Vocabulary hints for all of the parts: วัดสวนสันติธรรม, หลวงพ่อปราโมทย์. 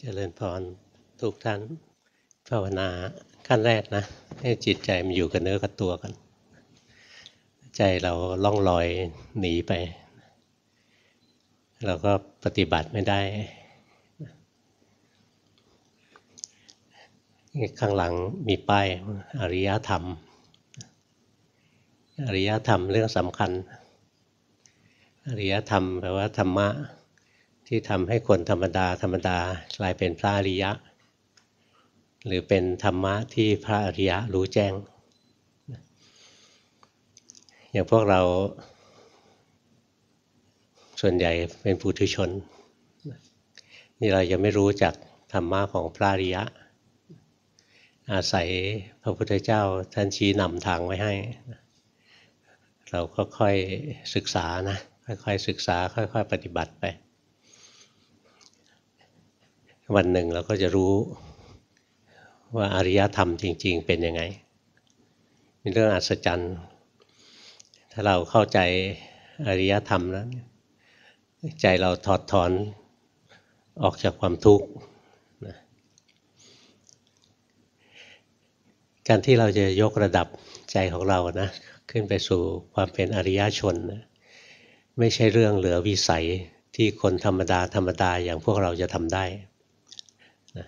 เจริญพรทุกท่านภาวนาขั้นแรกนะให้จิตใจมันอยู่กับเนื้อกับตัวกันใจเราล่องลอยหนีไปเราก็ปฏิบัติไม่ได้ข้างหลังมีป้ายอริยธรรมอริยธรรมเรื่องสำคัญอริยธรรมแปลว่าธรรมะที่ทำให้คนธรรมดาธรรมดากลายเป็นพระอริยะหรือเป็นธรรมะที่พระอริยะรู้แจ้งอย่างพวกเราส่วนใหญ่เป็นปุถุชนนี่เรายังไม่รู้จักธรรมะของพระอริยะอาศัยพระพุทธเจ้าท่านชี้นำทางไว้ให้เราก็ค่อยศึกษานะค่อยๆศึกษาค่อยๆปฏิบัติไปวันหนึ่งเราก็จะรู้ว่าอริยธรรมจริงๆเป็นยังไงเป็นเรื่องอัศจรรย์ถ้าเราเข้าใจอริยธรรมแล้วใจเราถอดถอนออกจากความทุกข์การที่เราจะยกระดับใจของเรานะขึ้นไปสู่ความเป็นอริยชนนะไม่ใช่เรื่องเหลือวิสัยที่คนธรรมดาธรรมดาอย่างพวกเราจะทำได้นะ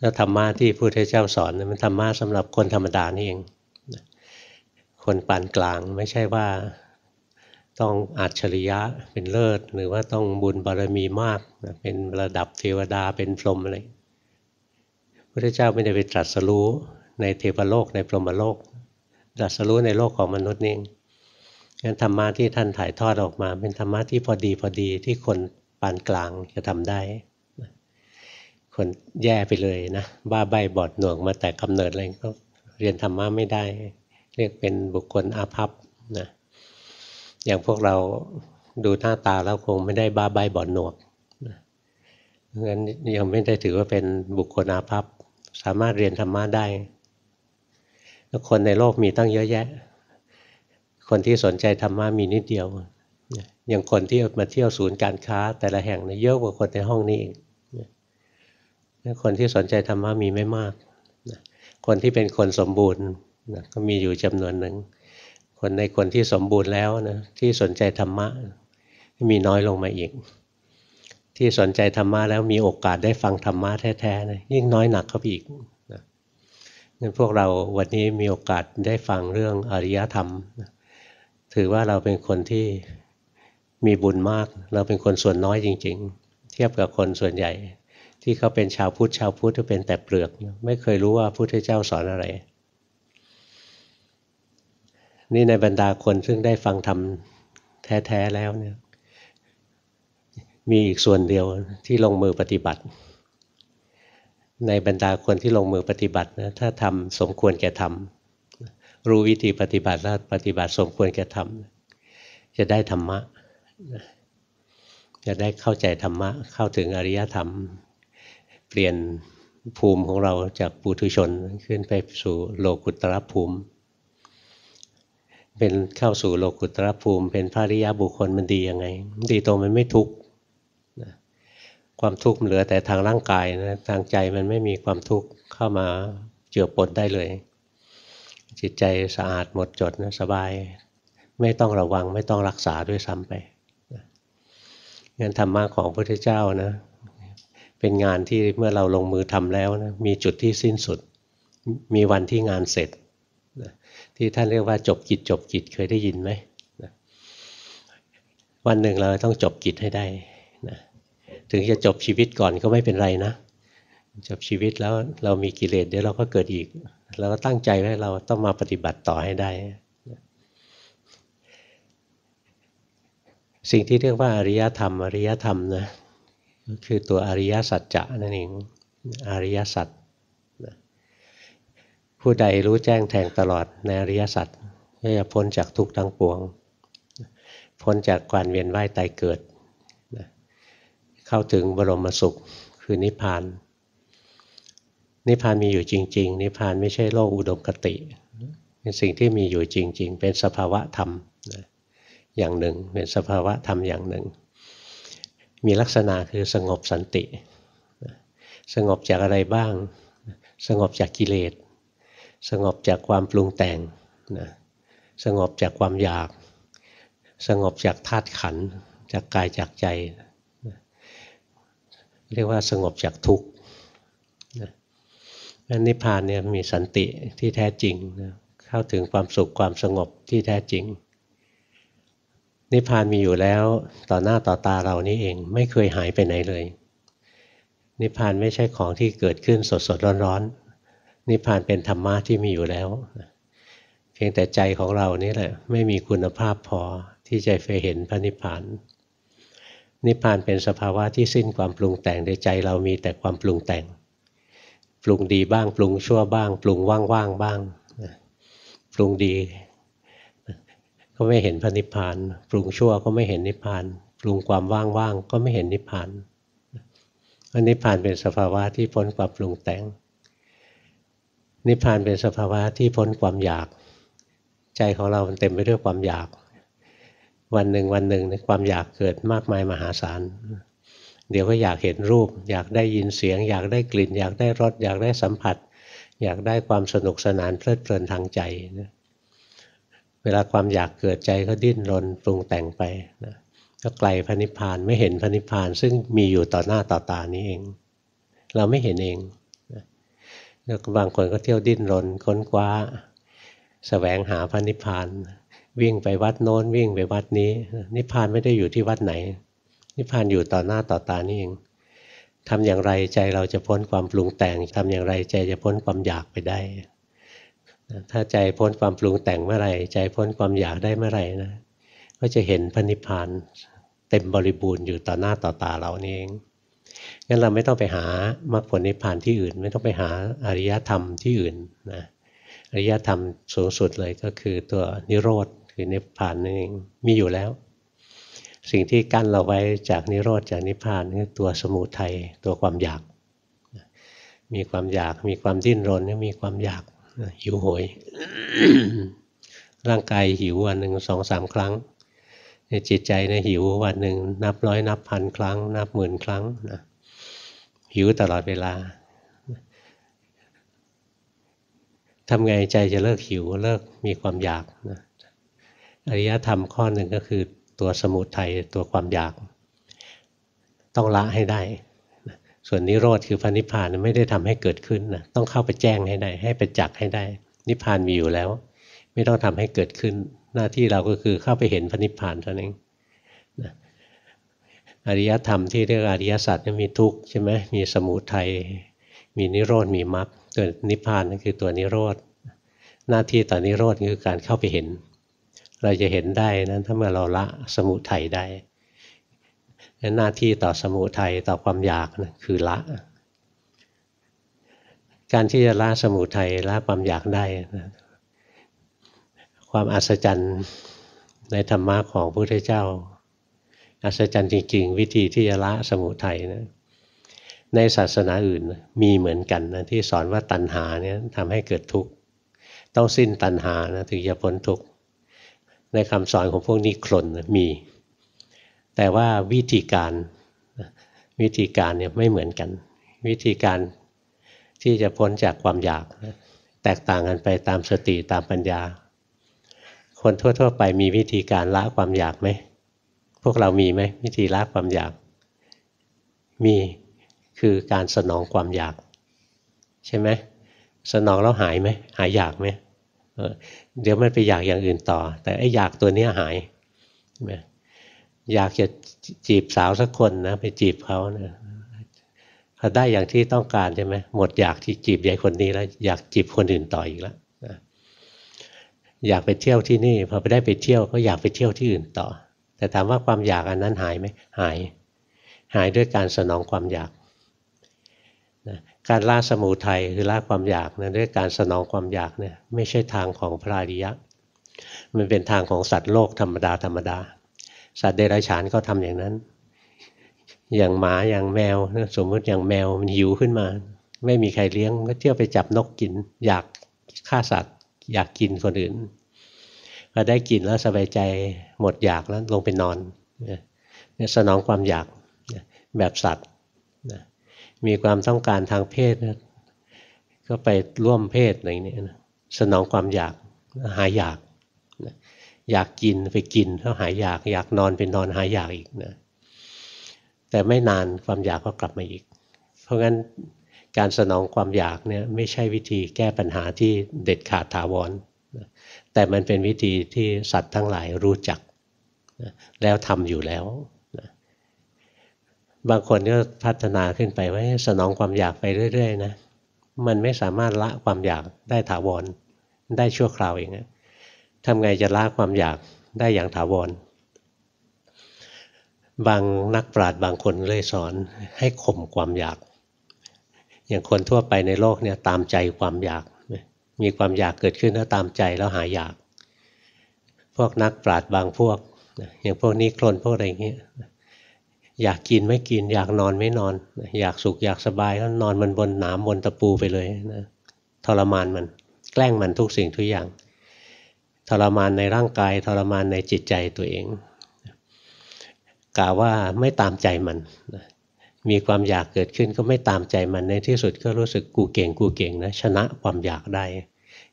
แล้วธรรมะที่พระพุทธเจ้าสอนมันธรรมะสำหรับคนธรรมดานี่เองนะคนปานกลางไม่ใช่ว่าต้องอัจฉริยะเป็นเลิศหรือว่าต้องบุญบารมีมากนะเป็นระดับเทวดาเป็นพรหมอะไรพระพุทธเจ้าไม่ได้ไปตรัสรู้ในเทวโลกในพรหมโลกตรัสรู้ในโลกของมนุษย์นี่เองงั้นธรรมะที่ท่านถ่ายทอดออกมาเป็นธรรมะที่พอดีที่คนปานกลางจะทำได้คนแย่ไปเลยนะบ้าใบบอดหน่วงมาแต่กำเนิดอะไรก็เรียนธรรมะไม่ได้เรียกเป็นบุคคลอาภัพนะอย่างพวกเราดูหน้าตาแล้วคงไม่ได้บ้าใบบอดหน่วงนะงั้นยังไม่ได้ถือว่าเป็นบุคคลอาภัพสามารถเรียนธรรมะได้แล้วคนในโลกมีตั้งเยอะแยะคนที่สนใจธรรมะมีนิดเดียวอย่างคนที่มาเที่ยวศูนย์การค้าแต่ละแห่งเยอะกว่าคนในห้องนี้เองคนที่สนใจธรรมะมีไม่มากคนที่เป็นคนสมบูรณ์ก็มีอยู่จำนวนหนึ่งคนในคนที่สมบูรณ์แล้วนะที่สนใจธรรมะมีน้อยลงมาอีกที่สนใจธรรมะแล้วมีโอกาสได้ฟังธรรมะแท้ๆนะยิ่งน้อยหนักเข้าไปอีกพวกเราวันนี้มีโอกาสได้ฟังเรื่องอริยธรรมถือว่าเราเป็นคนที่มีบุญมากเราเป็นคนส่วนน้อยจริงๆเทียบกับคนส่วนใหญ่ที่เขาเป็นชาวพุทธที่เป็นแต่เปลือกไม่เคยรู้ว่าพระพุทธเจ้าสอนอะไรนี่ในบรรดาคนซึ่งได้ฟังธรรมแท้ๆแล้วเนี่ยมีอีกส่วนเดียวที่ลงมือปฏิบัติในบรรดาคนที่ลงมือปฏิบัตินะถ้าทำสมควรแก่ทำรู้วิธีปฏิบัติแล้วปฏิบัติสมควรแก่ทำจะได้ธรรมะจะได้เข้าใจธรรมะเข้าถึงอริยธรรมเปลี่ยนภูมิของเราจากปุถุชนขึ้นไปสู่โลกุตตรภูมิเป็นเข้าสู่โลกุตตรภูมิเป็นพระอริยบุคคลมันดียังไงดีตรงมันไม่ทุกข์ความทุกข์เหลือแต่ทางร่างกายนะทางใจมันไม่มีความทุกข์เข้ามาเจือปนได้เลยจิตใจสะอาดหมดจดนะสบายไม่ต้องระวังไม่ต้องรักษาด้วยซ้ำไปงานธรรมะของพระพุทธเจ้านะเป็นงานที่เมื่อเราลงมือทำแล้วนะมีจุดที่สิ้นสุดมีวันที่งานเสร็จที่ท่านเรียกว่าจบกิจเคยได้ยินไหมวันหนึ่งเราต้องจบกิจให้ได้นะถึงจะจบชีวิตก่อนก็ไม่เป็นไรนะจบชีวิตแล้วเรามีกิเลสเดี๋ยวเราก็เกิดอีกเราก็ตั้งใจไว้เราต้องมาปฏิบัติต่อให้ได้สิ่งที่เรียกว่าอริยธรรมนะก็คือตัวอริยสัจจะนั่นเองอริยสัจผู้ใดรู้แจ้งแทงตลอดในอริยสัจก็จะพ้นจากทุกข์ทั้งปวงพ้นจากการเวียนว่ายตายเกิดเข้าถึงบรมสุขคือนิพพานนิพพานมีอยู่จริงๆนิพพานไม่ใช่โลกอุดมคติเป็นสิ่งที่มีอยู่จริงๆเป็นสภาวะธรรมอย่างหนึ่งเป็นสภาวะธรรมอย่างหนึ่งมีลักษณะคือสงบสันติ สงบจากอะไรบ้างสงบจากกิเลสสงบจากความปรุงแต่งนะสงบจากความอยากสงบจากธาตุขันธ์จากกายจากใจนะเรียกว่าสงบจากทุกข์นะนิพพานเนี่ยมีสันติที่แท้จริงนะเข้าถึงความสุขความสงบที่แท้จริงนิพพานมีอยู่แล้วต่อหน้าต่อตาเรานี่เองไม่เคยหายไปไหนเลยนิพพานไม่ใช่ของที่เกิดขึ้นสดๆร้อนๆนิพพานเป็นธรรมะที่มีอยู่แล้วเพียงแต่ใจของเรานี่แหละไม่มีคุณภาพพอที่จะไปเห็นพระนิพพานนิพพานเป็นสภาวะที่สิ้นความปรุงแต่งในใจเรามีแต่ความปรุงแต่งปรุงดีบ้างปรุงชั่วบ้างปรุงว่างๆบ้างปรุงดีก็ไม่เห็นพระนิพพานปรุงชั่วก็ไม่เห็นนิพพานปรุงความว่างๆก็ไม่เห็นนิพพานอันนิพพานเป็นสภาวะที่พ้นความปรุงแต่งนิพพานเป็นสภาวะที่พ้นความอยากใจของเราเต็มไปด้วยความอยากวันหนึ่งในความอยากเกิดมากมายมหาศาลเดี๋ยวก็อยากเห็นรูปอยากได้ยินเสียงอยากได้กลิ่นอยากได้รสอยากได้สัมผัสอยากได้ความสนุกสนานเพลิดเพลินทางใจนะเวลาความอยากเกิดใจก็ดิ้นรนปรุงแต่งไปนะก็ไกลพระนิพพานไม่เห็นพระนิพพานซึ่งมีอยู่ต่อหน้าต่อตานี้เองเราไม่เห็นเองนะแล้วบางคนก็เที่ยวดิ้นรนค้นคว้าแสวงหาพระนิพพานวิ่งไปวัดโน้นวิ่งไปวัดนี้นิพพานไม่ได้อยู่ที่วัดไหนนิพพานอยู่ต่อหน้าต่อตานี่เองทำอย่างไรใจเราจะพ้นความปรุงแต่งทำอย่างไรใจจะพ้นความอยากไปได้ถ้าใจพ้นความปรุงแต่งเมื่อไหร่ใจพ้นความอยากได้เมื่อไหร่นะก็จะเห็นพระนิพพานเต็มบริบูรณ์อยู่ต่อหน้าต่อตาเรานี่เองงั้นเราไม่ต้องไปหามรรคผลนิพพานที่อื่นไม่ต้องไปหาอริยธรรมที่อื่นนะอริยธรรมสูงสุดเลยก็คือตัวนิโรธคือนิพพานนั่นเองมีอยู่แล้วสิ่งที่กั้นเราไว้จากนิโรธจากนิพพานคือตัวสมุทัยตัวความอยากมีความอยากมีความดิ้นรนมีความอยากหิวโหย ร่างกายหิววันหนึ่ง 2-3 ครั้งจิตใจเนี่ยหิววันหนึ่งนับร้อยนับพันครั้งนับหมื่นครั้งนะหิวตลอดเวลาทำไงใจจะเลิกหิวเลิกมีความอยากนะอริยธรรมข้อหนึ่งก็คือตัวสมุทัยตัวความอยากต้องละให้ได้ส่วนนิโรธคือพระนิพพานไม่ได้ทำให้เกิดขึ้นนะต้องเข้าไปแจ้งให้ได้ให้ไปจักให้ได้นิพพานมีอยู่แล้วไม่ต้องทำให้เกิดขึ้นหน้าที่เราก็คือเข้าไปเห็นพระนิพพานเท่านั้นนะอริยธรรมที่เรียกอริยสัจมีทุกข์ใช่ไหมมีสมุทัยมีนิโรธมีมรรคตัวนิพพานนั่นคือตัวนิโรธหน้าที่ต่อนิโรธคือการเข้าไปเห็นเราจะเห็นได้นั้นถ้าเมื่อเราละสมุทัยได้หน้าที่ต่อสมุทัยต่อความอยากนะคือละการที่จะละสมุทัยละความอยากได้นะความอัศจรรย์ในธรรมะของพระพุทธเจ้าอัศจรรย์จริงๆวิธีที่จะละสมุทัยนะในศาสนาอื่นมีเหมือนกันนะที่สอนว่าตัณหาเนี่ยทำให้เกิดทุกข์ต้องสิ้นตัณหานะถึงจะพ้นทุกข์ในคำสอนของพวกนิครนมีแต่ว่าวิธีการเนี่ยไม่เหมือนกันวิธีการที่จะพ้นจากความอยากแตกต่างกันไปตามสติตามปัญญาคนทั่วๆไปมีวิธีการละความอยากไหมพวกเรามีไหมวิธีละความอยากมีคือการสนองความอยากใช่ไหมสนองแล้วหายไหมหายอยากไหมเดี๋ยวมันไปอยากอย่างอื่นต่อแต่ไอ้อยากตัวนี้หายอยากจะจีบสาวสักคนนะไปจีบเขานะพอได้อย่างที่ต้องการใช่ไหมหมดอยากที่จีบยายคนนี้แล้วอยากจีบคนอื่นต่ออีกแล้วอยากไปเที่ยวที่นี่พอไปได้ไปเที่ยวก็อยากไปเที่ยวที่อื่นต่อแต่ถามว่าความอยากอันนั้นหายไหมหายหายด้วยการสนองความอยากนะการละสมุทัยคือละความอยากนะด้วยการสนองความอยากเนี่ยไม่ใช่ทางของพระอริยะมันเป็นทางของสัตว์โลกธรรมดาธรรมดาสัตว์เดรัจฉานก็ทำอย่างนั้นอย่างหมาอย่างแมวสมมติอย่างแมวมันหิวขึ้นมาไม่มีใครเลี้ยงก็เที่ยวไปจับนกกินอยากฆ่าสัตว์อยากกินคนอื่นพอได้กินแล้วสบายใจหมดอยากแล้วลงไปนอนเนี่ยสนองความอยากแบบสัตว์ มีความต้องการทางเพศนะก็ไปร่วมเพศอะไรอย่างนี้นะสนองความอยากหายอยากนะอยากกินไปกินแล้วหายอยากอยากนอนไปนอนหายอยากอีกนะแต่ไม่นานความอยากก็กลับมาอีกเพราะงั้นการสนองความอยากเนี่ยไม่ใช่วิธีแก้ปัญหาที่เด็ดขาดถาวรนะแต่มันเป็นวิธีที่สัตว์ทั้งหลายรู้จักนะแล้วทำอยู่แล้วนะบางคนก็พัฒนาขึ้นไปว่าสนองความอยากไปเรื่อยๆนะมันไม่สามารถละความอยากได้ถาวรได้ชั่วคราวเองนะทำไงจะละความอยากได้อย่างถาวรบางนักปราชญ์บางคนเลยสอนให้ข่มความอยากอย่างคนทั่วไปในโลกเนี่ยตามใจความอยากมีความอยากเกิดขึ้นแล้วตามใจแล้วหาอยากพวกนักปราชญ์บางพวกอย่างพวกนี้โคลนพวกอะไรอย่างเงี้ยอยากกินไม่กินอยากนอนไม่นอนอยากสุขอยากสบายก็นอนมันบนหนามบนตะปูไปเลยนะทรมานมันแกล้งมันทุกสิ่งทุกอย่างทรมานในร่างกายทรมานในจิตใจตัวเองกล่าวว่าไม่ตามใจมันมีความอยากเกิดขึ้นก็ไม่ตามใจมันในที่สุดก็รู้สึกกูเก่งกูเก่งนะชนะความอยากได้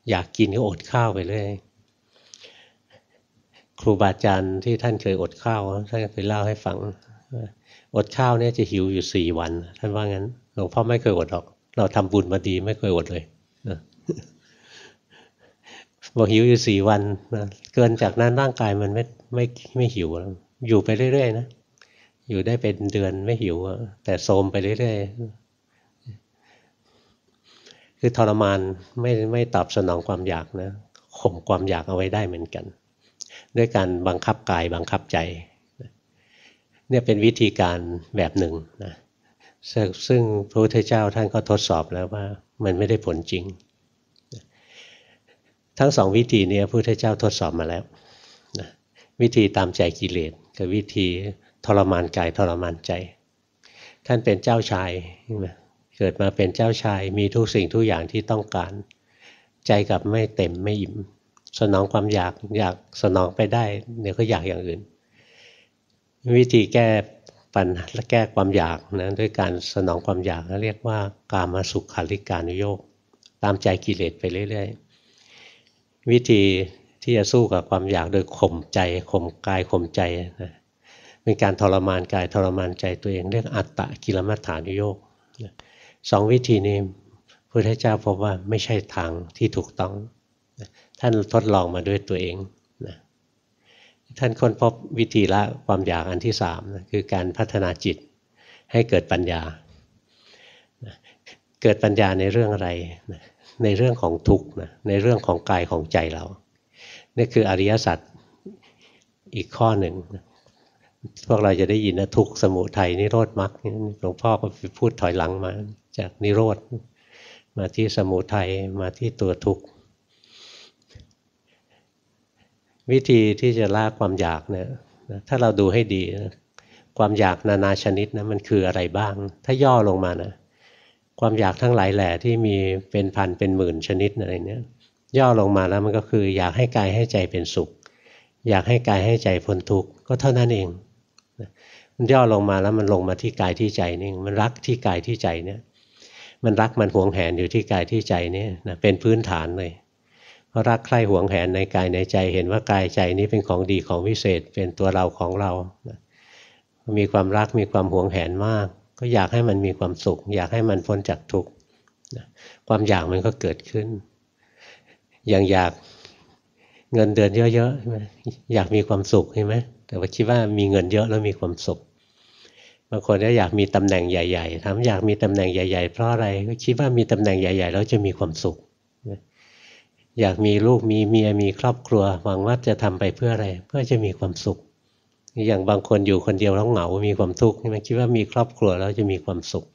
อยากกินก็อดข้าวไปเลยครูบาอาจารย์ที่ท่านเคยอดข้าวท่านเคยเล่าให้ฟังอดข้าวเนี่ยจะหิวอยู่4 วันท่านว่างั้นหลวงพ่อไม่เคยอดหรอกเราทำบุญมาดีไม่เคยอดเลยนะบอกหิวอยู่4 วันนะเกินจากนั้นร่างกายมันไม่หิวแล้วอยู่ไปเรื่อยๆนะอยู่ได้เป็นเดือนไม่หิวแต่โทรมไปเรื่อยๆคือทรมานไม่ตอบสนองความอยากนะข่มความอยากเอาไว้ได้เหมือนกันด้วยการบังคับกายบังคับใจเนี่ยเป็นวิธีการแบบหนึ่งนะซึ่งพระพุทธเจ้าท่านก็ทดสอบแล้วว่ามันไม่ได้ผลจริงทั้ง2วิธีนี้พระพุทธเจ้าทดสอบมาแล้วนะวิธีตามใจกิเลสกับวิธีทรมานกายทรมานใจท่านเป็นเจ้าชายเกิดมาเป็นเจ้าชายมีทุกสิ่งทุกอย่างที่ต้องการใจกลับไม่เต็มไม่อิ่มสนองความอยากสนองไปได้เดี๋ยวก็อยากอย่างอื่นวิธีแก้ปัญหาและแก้ความอยากนะด้วยการสนองความอยากเรียกว่ากามสุขาริกานุโยคตามใจกิเลสไปเรื่อยๆวิธีที่จะสู้กับความอยากโดยข่มใจข่มกายข่มใจนะเป็นการทรมานกายทรมานใจตัวเองเรียกอัตตกิลมัฏฐานุโยคสองวิธีนี้พระพุทธเจ้าพบว่าไม่ใช่ทางที่ถูกต้องท่านทดลองมาด้วยตัวเองนะท่านค้นพบวิธีละความอยากอันที่3นะคือการพัฒนาจิตให้เกิดปัญญาเกิดปัญญาในเรื่องอะไรนะในเรื่องของทุกข์นะในเรื่องของกายของใจเรานี่คืออริยสัจอีกข้อหนึ่งพวกเราจะได้ยินนะทุกข์สมุทัยนิโรธมรรคหลวงพ่อก็พูดถอยหลังมาจากนิโรธมาที่สมุทัยมาที่ตัวทุกข์วิธีที่จะละความอยากเนี่ยถ้าเราดูให้ดีความอยากนานาชนิดนะมันคืออะไรบ้างถ้าย่อลงมานะความอยากทั้งหลายแหล่ที่มีเป็นพันเป็นหมื่นชนิดอะไรเนี่ยย่อลงมาแล้วมันก็คืออยากให้กายให้ใจเป็นสุขอยากให้กายให้ใจพ้นทุกข์ก็เท่านั้นเองมันย่อลงมาแล้วมันลงมาที่กายที่ใจนี่มันรักที่กายที่ใจเนี่ยมันรักมันหวงแหนอยู่ที่กายที่ใจนี่นะเป็นพื้นฐานเลยเพราะรักใคร่หวงแหนในกายในใจเห็นว่ากายใจนี้เป็นของดีของวิเศษเป็นตัวเราของเรานะมีความรักมีความหวงแหนมากก็อยากให้มันมีความสุขอยากให้มันพ้นจากทุกข์นะความอยากมันก็เกิดขึ้นอย่างอยากเงินเดือนเยอะๆใช่ไหมอยากมีความสุขใช่ไหมแต่ว่าคิดว่ามีเงินเยอะแล้วมีความสุขบางคนก็อยากมีตำแหน่งใหญ่ๆถามอยากมีตำแหน่งใหญ่ๆเพราะอะไรก็คิดว่ามีตำแหน่งใหญ่ๆแล้วจะมีความสุขอยากมีลูกมีเมียมีครอบครัวหวังว่าจะทำไปเพื่ออะไรเพื่อจะมีความสุขอย่างบางคนอยู่คนเดียวแล้วเหงามีความทุกข์ใช่ไหมคิดว่ามีครอบครัวแล้วจะมีความสุข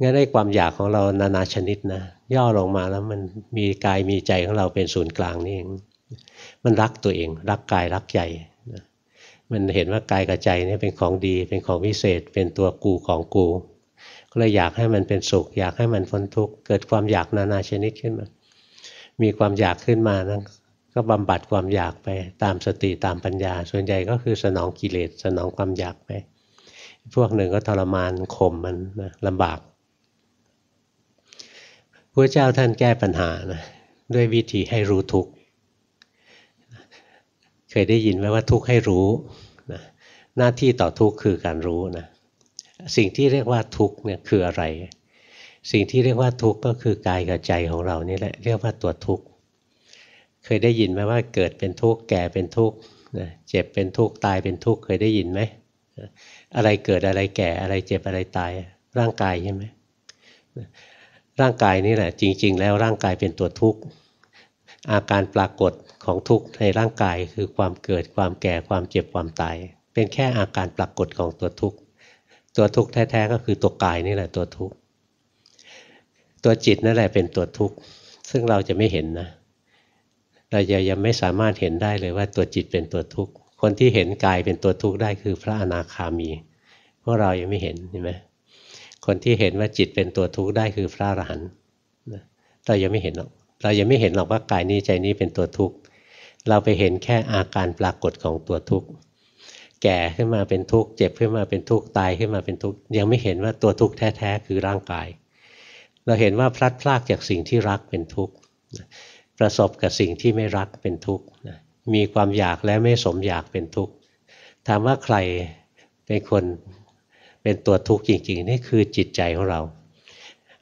งั้นได้ความอยากของเรานานาชนิดนะย่อลงมาแล้วมันมีกายมีใจของเราเป็นศูนย์กลางนี่เองมันรักตัวเองรักกายรักใจนะมันเห็นว่ากายกับใจนี่เป็นของดีเป็นของวิเศษเป็นตัวกูของกูก็เลยอยากให้มันเป็นสุขอยากให้มันพ้นทุกข์เกิดความอยากนานาชนิดขึ้นมามีความอยากขึ้นมานะก็บำบัดความอยากไปตามสติตามปัญญาส่วนใหญ่ก็คือสนองกิเลสสนองความอยากไป พวกหนึ่งก็ทรมานข่มมันนะลำบากพระเจ้าท่านแก้ปัญหานะด้วยวิธีให้รู้ทุกข์เคยได้ยินไหมว่าทุกข์ให้รู้นะหน้าที่ต่อทุกข์คือการรู้นะสิ่งที่เรียกว่าทุกข์เนี่ยคืออะไรสิ่งที่เรียกว่าทุกข์ก็คือกายกับใจของเรานี่แหละเรียกว่าตัวทุกข์เคยได้ยินไหมว่าเกิดเป็นทุกข์แก่เป็นทุกข์เจ็บเป็นทุกข์ตายเป็นทุกข์เคยได้ยินไหมอะไรเกิดอะไรแก่อะไรเจ็บอะไรตายร่างกายใช่ไหมร่างกายนี่แหละจริงๆแล้วร่างกายเป็นตัวทุกข์อาการปรากฏของทุกข์ในร่างกายคือความเกิดความแก่ความเจ็บความตายเป็นแค่อาการปรากฏของตัวทุกข์ตัวทุกข์แท้ๆก็คือตัวกายนี่แหละตัวทุกข์ตัวจิตนั่นแหละเป็นตัวทุกข์ซึ่งเราจะไม่เห็นนะเรายังไม่สามารถเห็นได้เลยว่าตัวจิตเป็นตัวทุกข์คนที่เห็นกายเป็นตัวทุกข์ได้คือพระอนาคามีพวกเรายังไม่เห็นใช่ไหมคนที่เห็นว่าจิตเป็นตัวทุกข์ได้คือพระอรหันต์เรายังไม่เห็นหรอกเรายังไม่เห็นหรอกว่ากายนี้ใจนี้เป็นตัวทุกข์เราไปเห็นแค่อาการปรากฏของตัวทุกข์แก่ขึ้นมาเป็นทุกข์เจ็บขึ้นมาเป็นทุกข์ตายขึ้นมาเป็นทุกข์ยังไม่เห็นว่าตัวทุกข์แท้ๆคือร่างกายเราเห็นว่าพลัดพรากจากสิ่งที่รักเป็นทุกข์ประสบกับสิ่งที่ไม่รักเป็นทุกข์มีความอยากและไม่สมอยากเป็นทุกข์ถามว่าใครเป็นคนเป็นตัวทุกข์จริงๆนี่คือจิตใจของเรา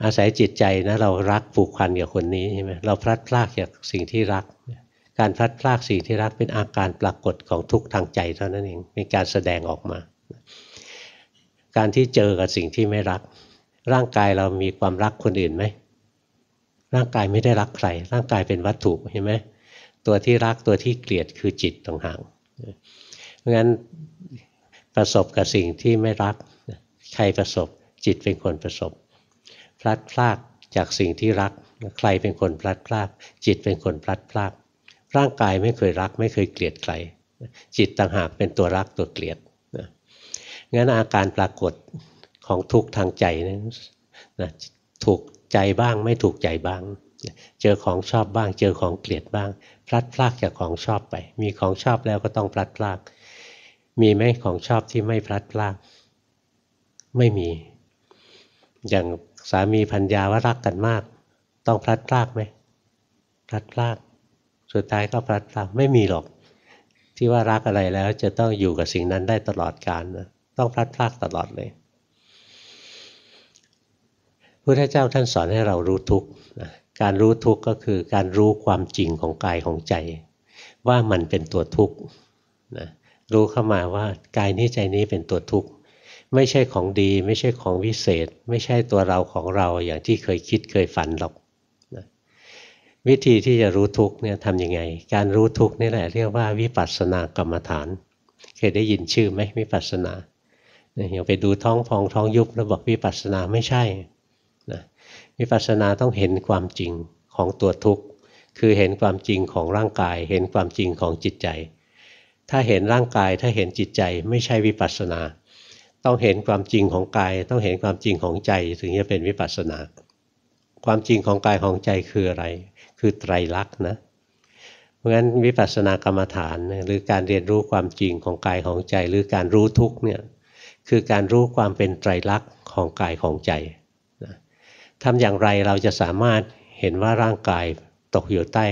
อาศัยจิตใจนะเรารักผูกพันกับคนนี้ใช่ไหมเราพลัดพรากจากสิ่งที่รักการพลัดพรากสิ่งที่รักเป็นอาการปรากฏของทุกข์ทางใจเท่านั้นเองเป็นการแสดงออกมาการที่เจอกับสิ่งที่ไม่รักร่างกายเรามีความรักคนอื่นไหมร่างกายไม่ได้รักใครร่างกายเป็นวัตถุเห็นไหมตัวที่รักตัวที่เกลียดคือจิตต่างหากเพราะงั้นประสบกับสิ่งที่ไม่รักใครประสบจิตเป็นคนประสบพลัดพรากจากสิ่งที่รักใครเป็นคนพลัดพรากจิตเป็นคนพลัดพรากร่างกายไม่เคยรักไม่เคยเกลียดใครจิตต่างหากเป็นตัวรักตัวเกลียดงั้นอาการปรากฏของทุกข์ทางใจนั้นถูกใจบ้างไม่ถูกใจบ้างเจอของชอบบ้างเจอของเกลียดบ้างพลัดพรากจากของชอบไปมีของชอบแล้วก็ต้องพลัดพรากมีไหมของชอบที่ไม่พลัดพรากไม่มีอย่างสามีภรรยาว่ารักกันมากต้องพลัดพรากไหมพลัดพรากสุดท้ายก็พลัดพรากไม่มีหรอกที่ว่ารักอะไรแล้วจะต้องอยู่กับสิ่งนั้นได้ตลอดกาลนะต้องพลัดพรากตลอดเลยพระพุทธเจ้าท่านสอนให้เรารู้ทุกข์นะการรู้ทุกข์ก็คือการรู้ความจริงของกายของใจว่ามันเป็นตัวทุกข์นะรู้เข้ามาว่ากายนี้ใจนี้เป็นตัวทุกข์ไม่ใช่ของดีไม่ใช่ของวิเศษไม่ใช่ตัวเราของเราอย่างที่เคยคิดเคยฝันหรอกนะวิธีที่จะรู้ทุกข์เนี่ยทำยังไงการรู้ทุกข์นี่แหละเรียกว่าวิปัสสนากรรมฐานเคยได้ยินชื่อไหมวิปัสสนาอย่างไปดูท้องพองท้องยุบแล้วบอกวิปัสสนาไม่ใช่วิปัสสนาต้องเห็นความจริงของตัวทุกข์คือเห็นความจริงของร่างกายเห็นความจริงของจิตใจถ้าเห็นร่างกายถ้าเห็นจิตใจไม่ใช่วิปัสสนาต้องเห็นความจริงของกายต้องเห็นความจริงของใจถึงจะเป็นวิปัสสนาความจริงของกายของใจคืออะไรคือไตรลักษณ์นะเพราะฉะนั้นวิปัสสนากรรมฐานหรือการเรียนรู้ความจริงของกายของใจหรือการรู้ทุกข์เนี่ยคือการรู้ความเป็นไตรลักษณ์ของกายของใจทำอย่างไรเราจะสามารถเห็นว่าร่างกายตกอยู่ใต้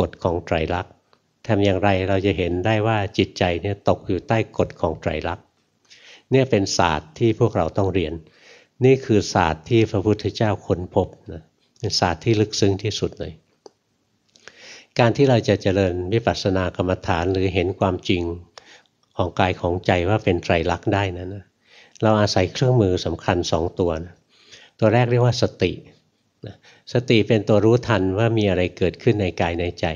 กฎของไตรลักษณ์ทำอย่างไรเราจะเห็นได้ว่าจิตใจเนี่ยตกอยู่ใต้กฎของไตรลักษณ์เนี่ยเป็นศาสตร์ที่พวกเราต้องเรียนนี่คือศาสตร์ที่พระพุทธเจ้าค้นพบนะเป็นศาสตร์ที่ลึกซึ้งที่สุดเลยการที่เราจะเจริญวิปัสสนากรรมฐานหรือเห็นความจริงของกายของใจว่าเป็นไตรลักษณ์ได้นั้นนะเราอาศัยเครื่องมือสำคัญ2ตัวนะตัวแรกเรียกว่าสติสติเป็นตัวรู้ทันว่ามีอะไรเกิดขึ้นในกายในใจ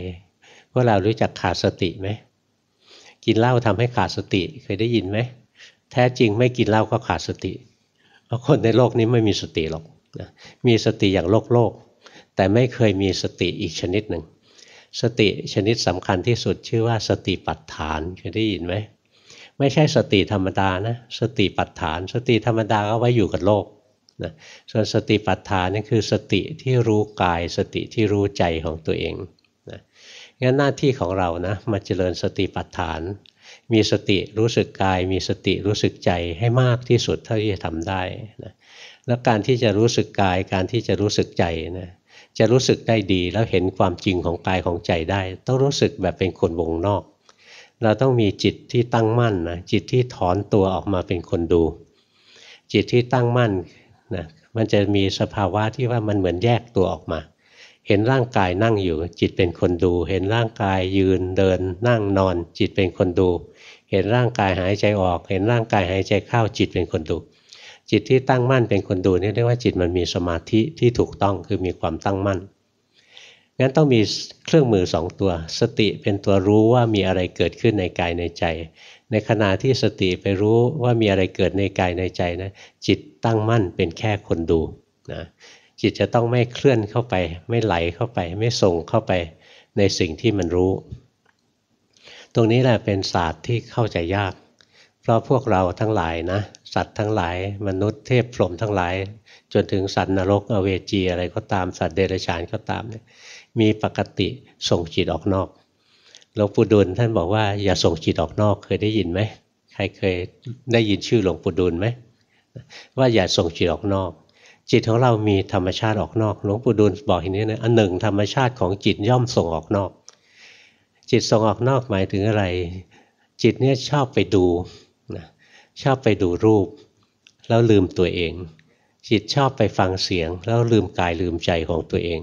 พวกเรารู้จักขาดสติไหมกินเหล้าทำให้ขาดสติเคยได้ยินไหมแท้จริงไม่กินเหล้าก็ขาดสติเพราะคนในโลกนี้ไม่มีสติหรอกมีสติอย่างโลกแต่ไม่เคยมีสติอีกชนิดหนึ่งสติชนิดสำคัญที่สุดชื่อว่าสติปัฏฐานเคยได้ยินไหมไม่ใช่สติธรรมดานะสติปัฏฐานสติธรรมดาก็ไว้อยู่กับโลกนะส่วนสติปัฏฐานนี่คือสติที่รู้กายสติที่รู้ใจของตัวเองนะงั้นหน้าที่ของเรานะมาเจริญสติปัฏฐาน มีสติรู้สึกกายมีสติรู้สึกใจให้มากที่สุดเท่าที่จะทำได้นะแล้วการที่จะรู้สึกกายการที่จะรู้สึกใจนะจะรู้สึกได้ดีแล้วเห็นความจริงของกายของใจได้ต้องรู้สึกแบบเป็นคนวงนอกเราต้องมีจิตที่ตั้งมั่นนะจิตที่ถอนตัวออกมาเป็นคนดูจิตที่ตั้งมั่นนะมันจะมีสภาวะที่ว่ามันเหมือนแยกตัวออกมาเห็นร่างกายนั่งอยู่จิตเป็นคนดูเห็นร่างกายยืนเดินนั่งนอนจิตเป็นคนดูเห็นร่างกายหายใจออกเห็นร่างกายหายใจเข้าจิตเป็นคนดูจิตที่ตั้งมั่นเป็นคนดูนี่เรียกว่าจิตมันมีสมาธิที่ถูกต้องคือมีความตั้งมั่นงั้นต้องมีเครื่องมือ2ตัวสติเป็นตัวรู้ว่ามีอะไรเกิดขึ้นในกายในใจในขณะที่สติไปรู้ว่ามีอะไรเกิดในกายในใจนะจิตตั้งมั่นเป็นแค่คนดูนะจิตจะต้องไม่เคลื่อนเข้าไปไม่ไหลเข้าไปไม่ส่งเข้าไปในสิ่งที่มันรู้ตรงนี้แหละเป็นศาสตร์ที่เข้าใจยากเพราะพวกเราทั้งหลายนะสัตว์ทั้งหลายมนุษย์เทพพรหมทั้งหลายจนถึงสัตว์นรกอเวจีอะไรก็ตามสัตว์เดรัจฉานก็ตามเนี่ยมีปกติส่งจิตออกนอกหลวงปู่ดูลย์ท่านบอกว่าอย่าส่งจิตออกนอกเคยได้ยินไหมใครเคยได้ยินชื่อหลวงปู่ดูลย์ไหมว่าอย่าส่งจิตออกนอกจิตของเรามีธรรมชาติออกนอกหลวงปู่ดูลย์บอกอย่างนี้นะอันหนึ่งธรรมชาติของจิตย่อมส่งออกนอกจิตส่งออกนอกหมายถึงอะไรจิตเนี่ยชอบไปดูนะชอบไปดูรูปแล้วลืมตัวเองจิตชอบไปฟังเสียงแล้วลืมกายลืมใจของตัวเอง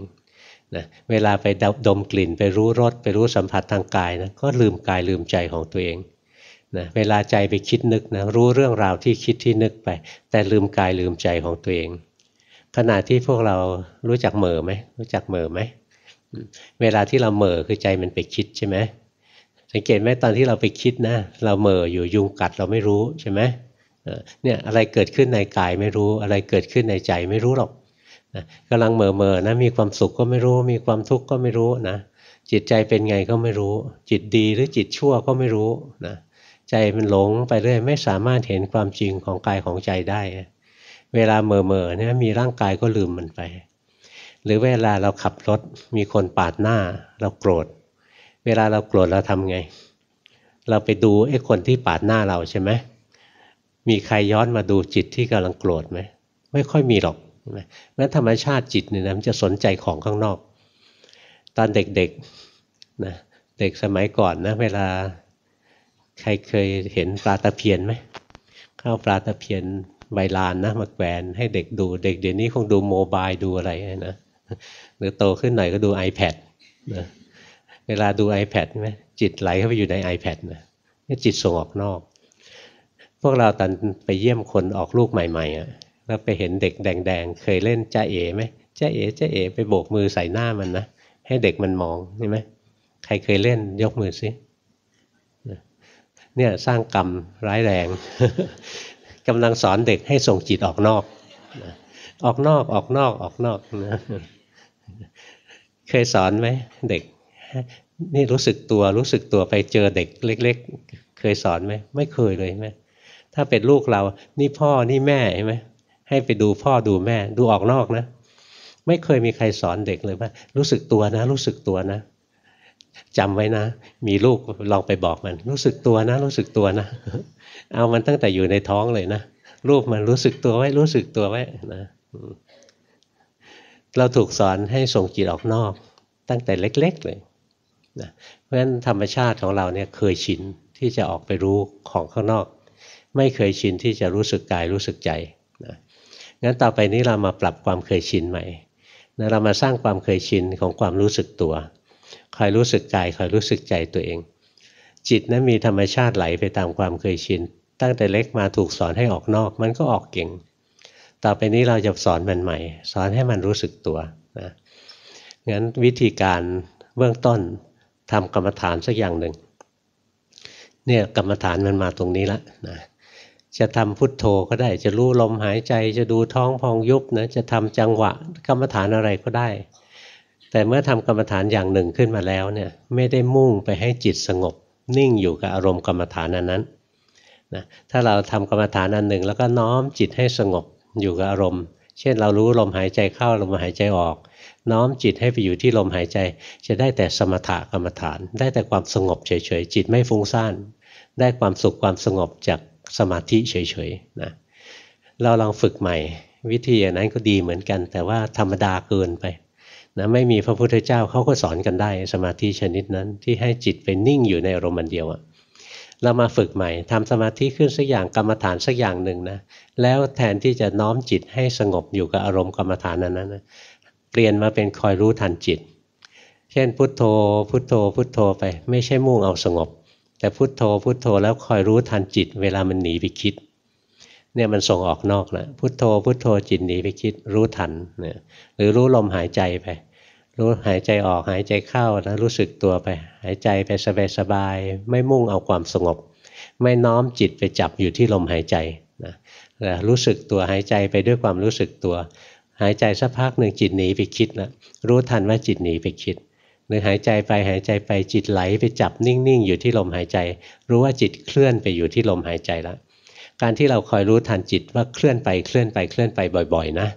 นะเวลาไปดมกลิ่นไปรู้รสไปรู้สัมผัสทางกายนะก็ลืมกายลืมใจของตัวเองนะเวลาใจไปคิดนึกนะรู้เรื่องราวที่คิดที่นึกไปแต่ลืมกายลืมใจของตัวเองขณะที่พวกเรารู้จักเหม่อไหมรู้จักเหม่อไหมเวลาที่เราเหม่อคือใจมันไปคิดใช่ไหมสังเกตไหมตอนที่เราไปคิดนะเราเหม่ออยู่ยุงกัดเราไม่รู้ใช่ไหมเนี่ยอะไรเกิดขึ้นในกายไม่รู้อะไรเกิดขึ้นในใจไม่รู้หรอกนะกำลังเหม่อนะมีความสุขก็ไม่รู้มีความทุกข์ก็ไม่รู้นะจิตใจเป็นไงก็ไม่รู้จิตดีหรือจิตชั่วก็ไม่รู้นะใจมันหลงไปเรื่อยไม่สามารถเห็นความจริงของกายของใจได้เวลาเหม่อเนี่ยมีร่างกายก็ลืมมันไปหรือเวลาเราขับรถมีคนปาดหน้าเราโกรธเวลาเราโกรธเราทำไงเราไปดูไอ้คนที่ปาดหน้าเราใช่ไหมมีใครย้อนมาดูจิตที่กำลังโกรธไหมไม่ค่อยมีหรอกนั้นธรรมชาติจิตเนี่ยมันจะสนใจของข้างนอกตอนเด็กๆนะเด็กสมัยก่อนนะเวลาใครเคยเห็นปลาตะเพียนไหมข้าวปลาตะเพียนใบลานนะมาแขวนให้เด็กดูเด็กเดี๋ยวนี้คงดูโมบายดูอะไรนะหรือโตขึ้นหน่อยก็ดู iPad นะเวลาดู iPad ใช่ไหมจิตไหลเข้าไปอยู่ใน iPad นะจิตส่งออกนอกพวกเราตอนไปเยี่ยมคนออกลูกใหม่ๆอ่ะแล้วไปเห็นเด็กแดงๆเคยเล่นจ้าเอ๋ไหมจ้าเอ๋จ้าเอ๋ไปโบกมือใส่หน้ามันนะให้เด็กมันมองใช่ไหมใครเคยเล่นยกมือสิเนี่ยสร้างกรรมร้ายแรงกำลังสอนเด็กให้ส่งจิตออกนอกออกนอกออกนอกออกนอกนะเคยสอนไหมเด็กนี่รู้สึกตัวรู้สึกตัวไปเจอเด็กเล็กๆเคยสอนไหมไม่เคยเลยไหมถ้าเป็นลูกเรานี่พ่อนี่แม่ใช่ไหมให้ไปดูพ่อดูแม่ดูออกนอกนะไม่เคยมีใครสอนเด็กเลยว่ารู้สึกตัวนะรู้สึกตัวนะจำไว้นะมีลูกลองไปบอกมันรู้สึกตัวนะรู้สึกตัวนะเอามันตั้งแต่อยู่ในท้องเลยนะลูกมันรู้สึกตัวไว้รู้สึกตัวไว้นะเราถูกสอนให้ส่งจิตออกนอกตั้งแต่เล็กๆเลยนะเพราะฉะนั้นธรรมชาติของเราเนี่ยเคยชินที่จะออกไปรู้ของข้างนอกไม่เคยชินที่จะรู้สึกกายรู้สึกใจนะงั้นต่อไปนี้เรามาปรับความเคยชินใหม่นะเรามาสร้างความเคยชินของความรู้สึกตัวคอยรู้สึกกายคอยรู้สึกใจตัวเองจิตนั้นมีธรรมชาติไหลไปตามความเคยชินตั้งแต่เล็กมาถูกสอนให้ออกนอกมันก็ออกเก่งต่อไปนี้เราจะสอนมันใหม่สอนให้มันรู้สึกตัวนะงั้นวิธีการเบื้องต้นทำกรรมฐานสักอย่างหนึ่งเนี่ยกรรมฐานมันมาตรงนี้ละนะจะทำพุทโธก็ได้จะรู้ลมหายใจจะดูท้องพองยุบนะจะทำจังหวะกรรมฐานอะไรก็ได้แต่เมื่อทำกรรมฐานอย่างหนึ่งขึ้นมาแล้วเนี่ยไม่ได้มุ่งไปให้จิตสงบนิ่งอยู่กับอารมณ์กรรมฐานอันนั้นนะถ้าเราทำกรรมฐานอันหนึ่งแล้วก็น้อมจิตให้สงบอยู่กับอารมณ์เช่นเรารู้ลมหายใจเข้าลมหายใจออกน้อมจิตให้ไปอยู่ที่ลมหายใจจะได้แต่สมถกรรมฐานได้แต่ความสงบเฉยๆจิตไม่ฟุ้งซ่าน ได้ความสุขความสงบจากสมาธิเฉยๆนะเราลองฝึกใหม่วิธีอย่างนั้นก็ดีเหมือนกันแต่ว่าธรรมดาเกินไปนะไม่มีพระพุทธเจ้าเขาก็สอนกันได้สมาธิชนิดนั้นที่ให้จิตไปนิ่งอยู่ในอารมณ์เดียวอะเรามาฝึกใหม่ทำสมาธิขึ้นสักอย่างกรรมฐานสักอย่างหนึ่งนะแล้วแทนที่จะน้อมจิตให้สงบอยู่กับอารมณ์กรรมฐานนั้นนะเปลี่ยนมาเป็นคอยรู้ทันจิตเช่นพุทโธพุทโธพุทโธไปไม่ใช่มุ่งเอาสงบแต่พุทโธพุทโธแล้วคอยรู้ทันจิตเวลามันหนีไปคิดเนี่ยมันส่งออกนอกแล้วพุทโธพุทโธจิตหนีไปคิดรู้ทันเนี่ยหรือรู้ลมหายใจไปรู้หายใจออกหายใจเข้าแล้วรู้สึกตัวไปหายใจไปสบายๆไม่มุ่งเอาความสงบไม่น้อมจิตไปจับอยู่ที่ลมหายใจนะรู้สึกตัวหายใจไปด้วยความรู้สึกตัวหายใจสักพักหนึ่งจิตหนีไปคิดแล้วรู้ทันว่าจิตหนีไปคิดหรือหายใจไปหายใจไปจิตไหลไปจับนิ่งๆอยู่ที่ลมหายใจรู้ว่าจิตเคลื่อนไปอยู่ที่ลมหายใจแล้วการที่เราคอยรู้ทันจิตว่าเคลื่อนไปเคลื่อนไปเคลื่อนไปบ่อยๆนะ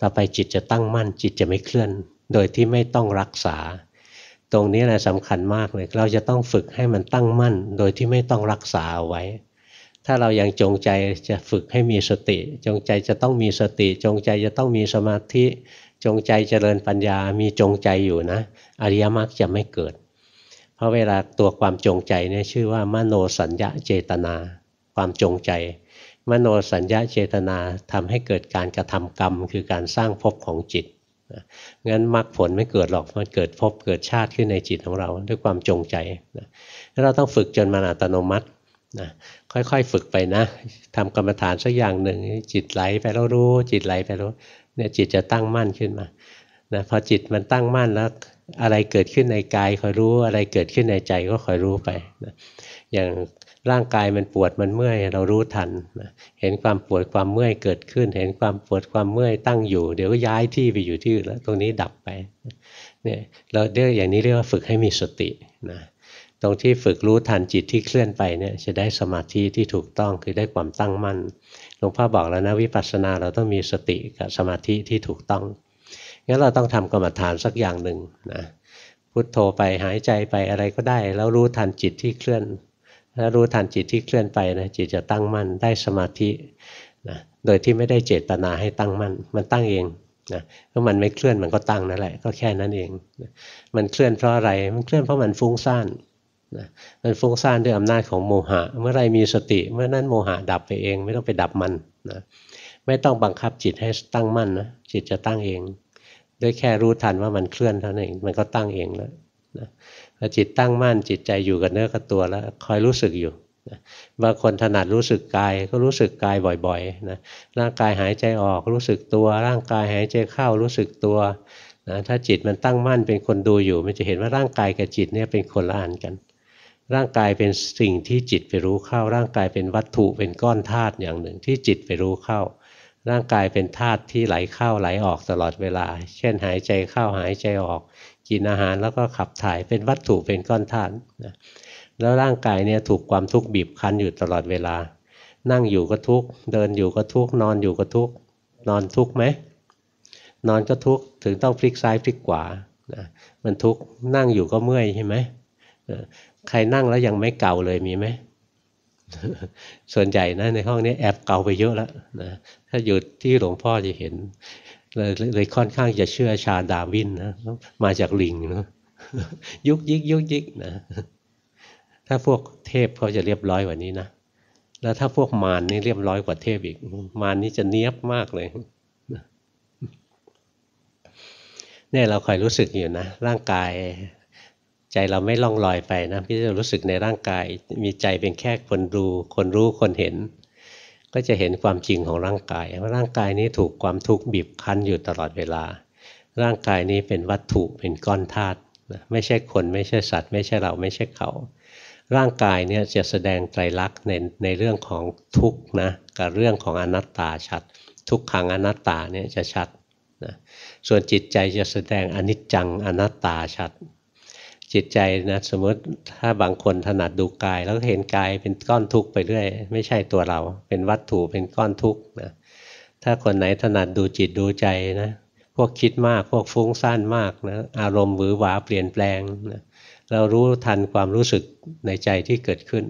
ต่อไปจิตจะตั้งมั่นจิตจะไม่เคลื่อนโดยที่ไม่ต้องรักษาตรงนี้แหละสำคัญมากเลยเราจะต้องฝึกให้มันตั้งมั่นโดยที่ไม่ต้องรักษาเอาไว้ถ้าเรายังจงใจจะฝึกให้มีสติจงใจจะต้องมีสติจงใจจะต้องมีสมาธิจงใจเจริญปัญญามีจงใจอยู่นะอริยมรรคจะไม่เกิดเพราะเวลาตัวความจงใจเนี่ยชื่อว่ามโนสัญญาเจตนาความจงใจมโนสัญญาเจตนาทำให้เกิดการกระทำกรรมคือการสร้างภพของจิตงั้นมรรคผลไม่เกิดหรอกมันเกิดภพเกิดชาติขึ้นในจิตของเราด้วยความจงใจนะเราต้องฝึกจนมันอัตโนมัตินะค่อยๆฝึกไปนะทำกรรมฐานสักอย่างหนึ่งจิตไหลไปแล้วรู้จิตไหลไปรู้เนี่ยจิตจะตั้งมั่นขึ้นมานะพอจิตมันตั้งมั่นแล้วอะไรเกิดขึ้นในกายคอยรู้อะไรเกิดขึ้นในใจก็คอยรู้ไปนะอย่างร่างกายมันปวดมันเมื่อยเรารู้ทันนะเห็นความปวดความเมื่อยเกิดขึ้นเห็นความปวดความเมื่อยตั้งอยู่เดี๋ยวก็ย้ายที่ไปอยู่ที่อื่นแล้วตรงนี้ดับไปเนี่ยเราเรียกอย่างนี้เรียกว่าฝึกให้มีสตินะตรงที่ฝึกรู้ทันจิตที่เคลื่อนไปเนี่ยจะได้สมาธิที่ถูกต้องคือได้ความตั้งมั่นหลวงพ่อบอกแล้วนะวิปัสสนาเราต้องมีสติกับสมาธิที่ถูกต้องงั้นเราต้องทำกรรมฐานสักอย่างหนึ่งนะพุทโธไปหายใจไปอะไรก็ได้แล้วรู้ทันจิตที่เคลื่อนถ้ารู้ทันจิตที่เคลื่อนไปนะจิตจะตั้งมั่นได้สมาธินะโดยที่ไม่ได้เจตนาให้ตั้งมั่นมันตั้งเองนะเพราะมันไม่เคลื่อนมันก็ตั้งนั่นแหละก็แค่นั้นเองนะมันเคลื่อนเพราะอะไรมันเคลื่อนเพราะมันฟุ้งซ่านนะมันฟุ้งซ่านด้วยอำนาจของโมหะเมื่อไรมีสติเมื่อนั้นโมหะดับไปเองไม่ต้องไปดับมันนะไม่ต้องบังคับจิตให้ตั้งมั่นนะจิตจะตั้งเองด้วยแค่รู้ทันว่ามันเคลื่อนเท่านั้นเองมันก็ตั้งเองแล้วนะพอจิตตั้งมั่นจิตใจอยู่กับเนื้อกับตัวแล้วคอยรู้สึกอยู่นะบางคนถนัดรู้สึกกายก็รู้สึกกายบ่อยๆนะร่างกายหายใจออกรู้สึกตัวร่างกายหายใจเข้ารู้สึกตัวนะถ้าจิตมันตั้งมั่นเป็นคนดูอยู่มันจะเห็นว่าร่างกายกับจิตเนี่ยเป็นคนละอันกันร่างกายเป็นสิ่งที่จิตไปรู้เข้าร่างกายเป็นวัตถุเป็นก้อนธาตุอย่างหนึ่งที่จิตไปรู้เข้าร่างกายเป็นธาตุที่ไหลเข้าไหลออกตลอดเวลาเช่นหายใจเข้าหายใจออกกินอาหารแล้วก็ขับถ่ายเป็นวัตถุเป็นก้อนธาตุนะแล้วร่างกายเนี่ยถูกความทุกข์บีบคั้นอยู่ตลอดเวลานั่งอยู่ก็ทุกข์เดินอยู่ก็ทุกข์นอนอยู่ก็ทุกข์นอนทุกข์ไหมนอนก็ทุกข์ถึงต้องพลิกซ้ายพลิกขวานะมันทุกข์นั่งอยู่ก็เมื่อยใช่ไหมใครนั่งแล้วยังไม่เก่าเลยมีไหม ส่วนใหญ่นะในห้องนี้แอบเก่าไปเยอะแล้วนะถ้าอยู่ที่หลวงพ่อจะเห็นเลยค่อนข้างจะเชื่อชาดาวินนะมาจากลิงนะยุกยิกยุกยิกนะถ้าพวกเทพเขาจะเรียบร้อยกว่านี้นะแล้วถ้าพวกมารนี่เรียบร้อยกว่าเทพอีกมารนี่จะเนี๊ยบมากเลยเนี่ยเราคอยรู้สึกอยู่นะร่างกายใจเราไม่ล่องลอยไปนะพี่จะรู้สึกในร่างกายมีใจเป็นแค่คนดูคนรู้คนเห็นก็จะเห็นความจริงของร่างกายว่าร่างกายนี้ถูกความทุกข์บีบคั้นอยู่ตลอดเวลาร่างกายนี้เป็นวัตถุเป็นก้อนธาตุนะไม่ใช่คนไม่ใช่สัตว์ไม่ใช่เราไม่ใช่เขาร่างกายเนี่ยจะแสดงไตรลักษณ์ในเรื่องของทุกข์นะกับเรื่องของอนัตตาชัดทุกขังอนัตตาเนี่ยจะชัดนะส่วนจิตใจจะแสดงอนิจจังอนัตตาชัดจิตใจนะสมมติถ้าบางคนถนัดดูกายแล้วเห็นกายเป็นก้อนทุกข์ไปเรื่อยไม่ใช่ตัวเราเป็นวัตถุเป็นก้อนทุกข์นะถ้าคนไหนถนัดดูจิตดูใจนะพวกคิดมากพวกฟุ้งซ่านมากนะอารมณ์หวือหวาเปลี่ยนแปลงนะเรารู้ทันความรู้สึกในใจที่เกิดขึ้น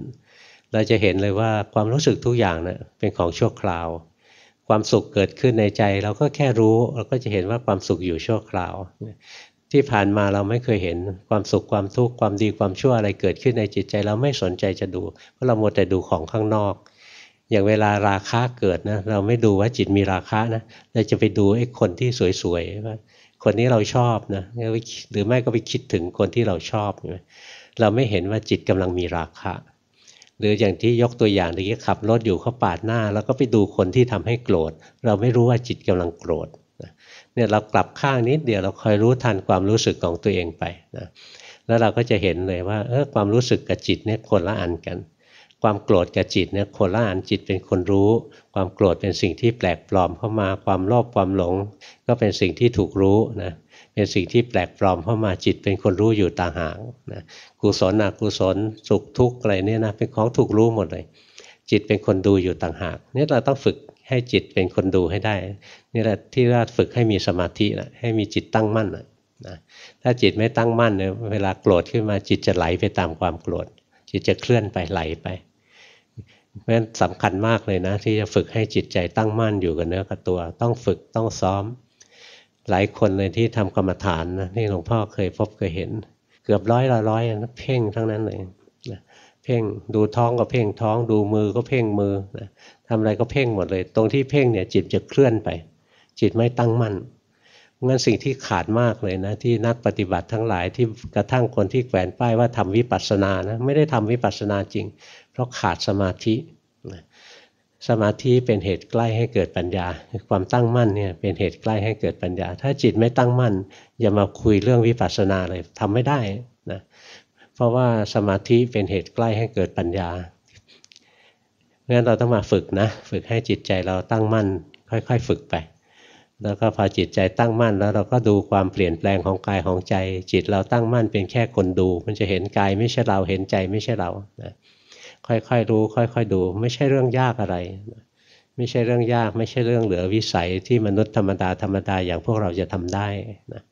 เราจะเห็นเลยว่าความรู้สึกทุกอย่างนะเป็นของชั่วคราวความสุขเกิดขึ้นในใจเราก็แค่รู้เราก็จะเห็นว่าความสุขอยู่ชั่วคราวที่ผ่านมาเราไม่เคยเห็นความสุขความทุกข์ความดีความชั่วอะไรเกิดขึ้นในจิตใจเราไม่สนใจจะดูเพราะเราหมดแต่ดูของข้างนอกอย่างเวลาราคะเกิดนะเราไม่ดูว่าจิตมีราคะนะเราจะไปดูไอ้คนที่สวยๆว่าคนนี้เราชอบนะหรือไม่ก็ไปคิดถึงคนที่เราชอบเราไม่เห็นว่าจิตกำลังมีราคะหรืออย่างที่ยกตัวอย่างเมื่อกี้ขับรถอยู่เขาปาดหน้าแล้วก็ไปดูคนที่ทำให้โกรธเราไม่รู้ว่าจิตกำลังโกรธเนี่ยเรากลับข้างนิดเดียวเราคอยรู้ทันความรู้สึกของตัวเองไปนะแล้วเราก็จะเห็นเลยว่าความรู้สึกกับจิตเนี่ยคนละอันกันความโกรธกับจิตเนี่ยคนละอันจิตเป็นคนรู้ความโกรธเป็นสิ่งที่แปลกปลอมเข้ามาความโลภความหลงก็เป็นสิ่งที่ถูกรู้นะเป็นสิ่งที่แปลกปลอมเข้ามาจิตเป็นคนรู้อยู่ต่างหากนะกุศลอกุศลสุขทุกข์อะไรเนี่ยนะเป็นของถูกรู้หมดเลยจิตเป็นคนดูอยู่ต่างหากนี่เราต้องฝึกให้จิตเป็นคนดูให้ได้นี่แหละที่เราฝึกให้มีสมาธินะให้มีจิตตั้งมั่นนะถ้าจิตไม่ตั้งมั่นเนี่ยเวลาโกรธขึ้นมาจิตจะไหลไปตามความโกรธจิตจะเคลื่อนไปไหลไปเพราะฉะนั้นสำคัญมากเลยนะที่จะฝึกให้จิตใจตั้งมั่นอยู่กับเนื้อกับตัวต้องฝึกต้องซ้อมหลายคนเลยที่ทำกรรมฐานนะนี่หลวงพ่อเคยพบเคยเห็นเกือบร้อยละร้อยนะเพ่งทั้งนั้นเลยนะเพ่งดูท้องก็เพ่งท้องดูมือก็เพ่งมือนะทำอะไรก็เพ่งหมดเลยตรงที่เพ่งเนี่ยจิตจะเคลื่อนไปจิตไม่ตั้งมั่นงั้นสิ่งที่ขาดมากเลยนะที่นักปฏิบัติทั้งหลายที่กระทั่งคนที่แขวนป้ายว่าทำวิปัสสนานะไม่ได้ทำวิปัสสนาจริงเพราะขาดสมาธิสมาธิเป็นเหตุใกล้ให้เกิดปัญญาความตั้งมั่นเนี่ยเป็นเหตุใกล้ให้เกิดปัญญาถ้าจิตไม่ตั้งมั่นอย่ามาคุยเรื่องวิปัสสนาเลยทำไม่ได้นะเพราะว่าสมาธิเป็นเหตุใกล้ให้เกิดปัญญางั้นเราต้องมาฝึกนะฝึกให้จิตใจเราตั้งมั่นค่อยๆฝึกไปแล้วก็พอจิตใจตั้งมั่นแล้วเราก็ดูความเปลี่ยนแปลงของกายของใจจิตเราตั้งมั่นเป็นแค่คนดูมันจะเห็นกายไม่ใช่เราเห็นใจไม่ใช่เรานะค่อยๆรู้ค่อยๆดูไม่ใช่เรื่องยากอะไรไม่ใช่เรื่องยากไม่ใช่เรื่องเหลือวิสัยที่มนุษย์ธรรมดาอย่างพวกเราจะทำได้นะ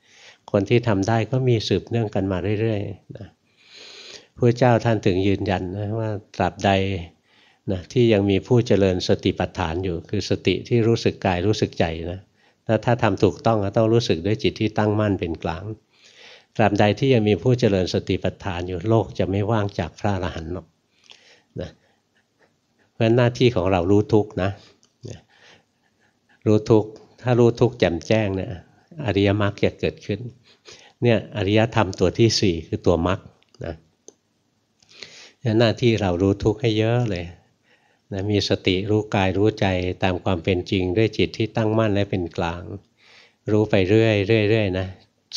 คนที่ทำได้ก็มีสืบเนื่องกันมาเรื่อยๆนะพระเจ้าท่านถึงยืนยันนะว่าตราบใดนะที่ยังมีผู้เจริญสติปัฏฐานอยู่คือสติที่รู้สึกกายรู้สึกใจนะถ้าทำถูกต้องก็ต้องรู้สึกด้วยจิตที่ตั้งมั่นเป็นกลางตราบใดที่ยังมีผู้เจริญสติปัฏฐานอยู่โลกจะไม่ว่างจากพระอรหันต์หรอกนะเพราะฉะนั้นหน้าที่ของเรารู้ทุกข์นะรู้ทุกข์ถ้ารู้ทุกข์แจ่มแจ้งเนี่ยอริยมรรคจะเกิดขึ้นเนี่ยอริยธรรมตัวที่ 4คือตัวมรรคนะหน้าที่เรารู้ทุกข์ให้เยอะเลยนะมีสติรู้กายรู้ใจตามความเป็นจริงด้วยจิตที่ตั้งมั่นและเป็นกลางรู้ไปเรื่อยๆนะ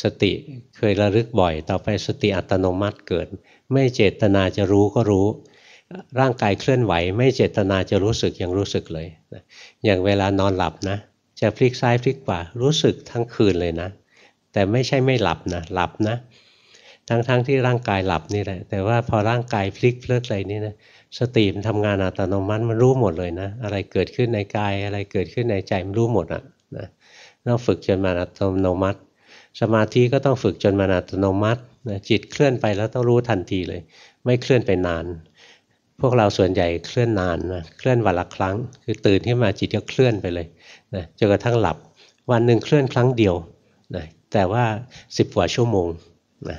สติเคยระลึกบ่อยต่อไปสติอัตโนมัติเกิดไม่เจตนาจะรู้ก็รู้ร่างกายเคลื่อนไหวไม่เจตนาจะรู้สึกยังรู้สึกเลยนะอย่างเวลานอนหลับนะจะพลิกซ้ายพลิกขวารู้สึกทั้งคืนเลยนะแต่ไม่ใช่ไม่หลับนะหลับนะทั้งที่ร่างกายหลับนี่แหละแต่ว่าพอร่างกายพลิกเพลิดอะไรนี่นะสติมันทำงานอัตโนมัติมันรู้หมดเลยนะอะไรเกิดขึ้นในกายอะไรเกิดขึ้นในใจมันรู้หมดอะนะต้องฝึกจนมันอัตโนมัติสมาธิก็ต้องฝึกจนมันอัตโนมัตินะจิตเคลื่อนไปแล้วต้องรู้ทันทีเลยไม่เคลื่อนไปนานพวกเราส่วนใหญ่เคลื่อนนานนะเคลื่อนวันละครั้งคือตื่นขึ้นมาจิตก็เคลื่อนไปเลยนะจนกระทั่งหลับวันหนึ่งเคลื่อนครั้งเดียวนะแต่ว่า10กว่าชั่วโมงนะ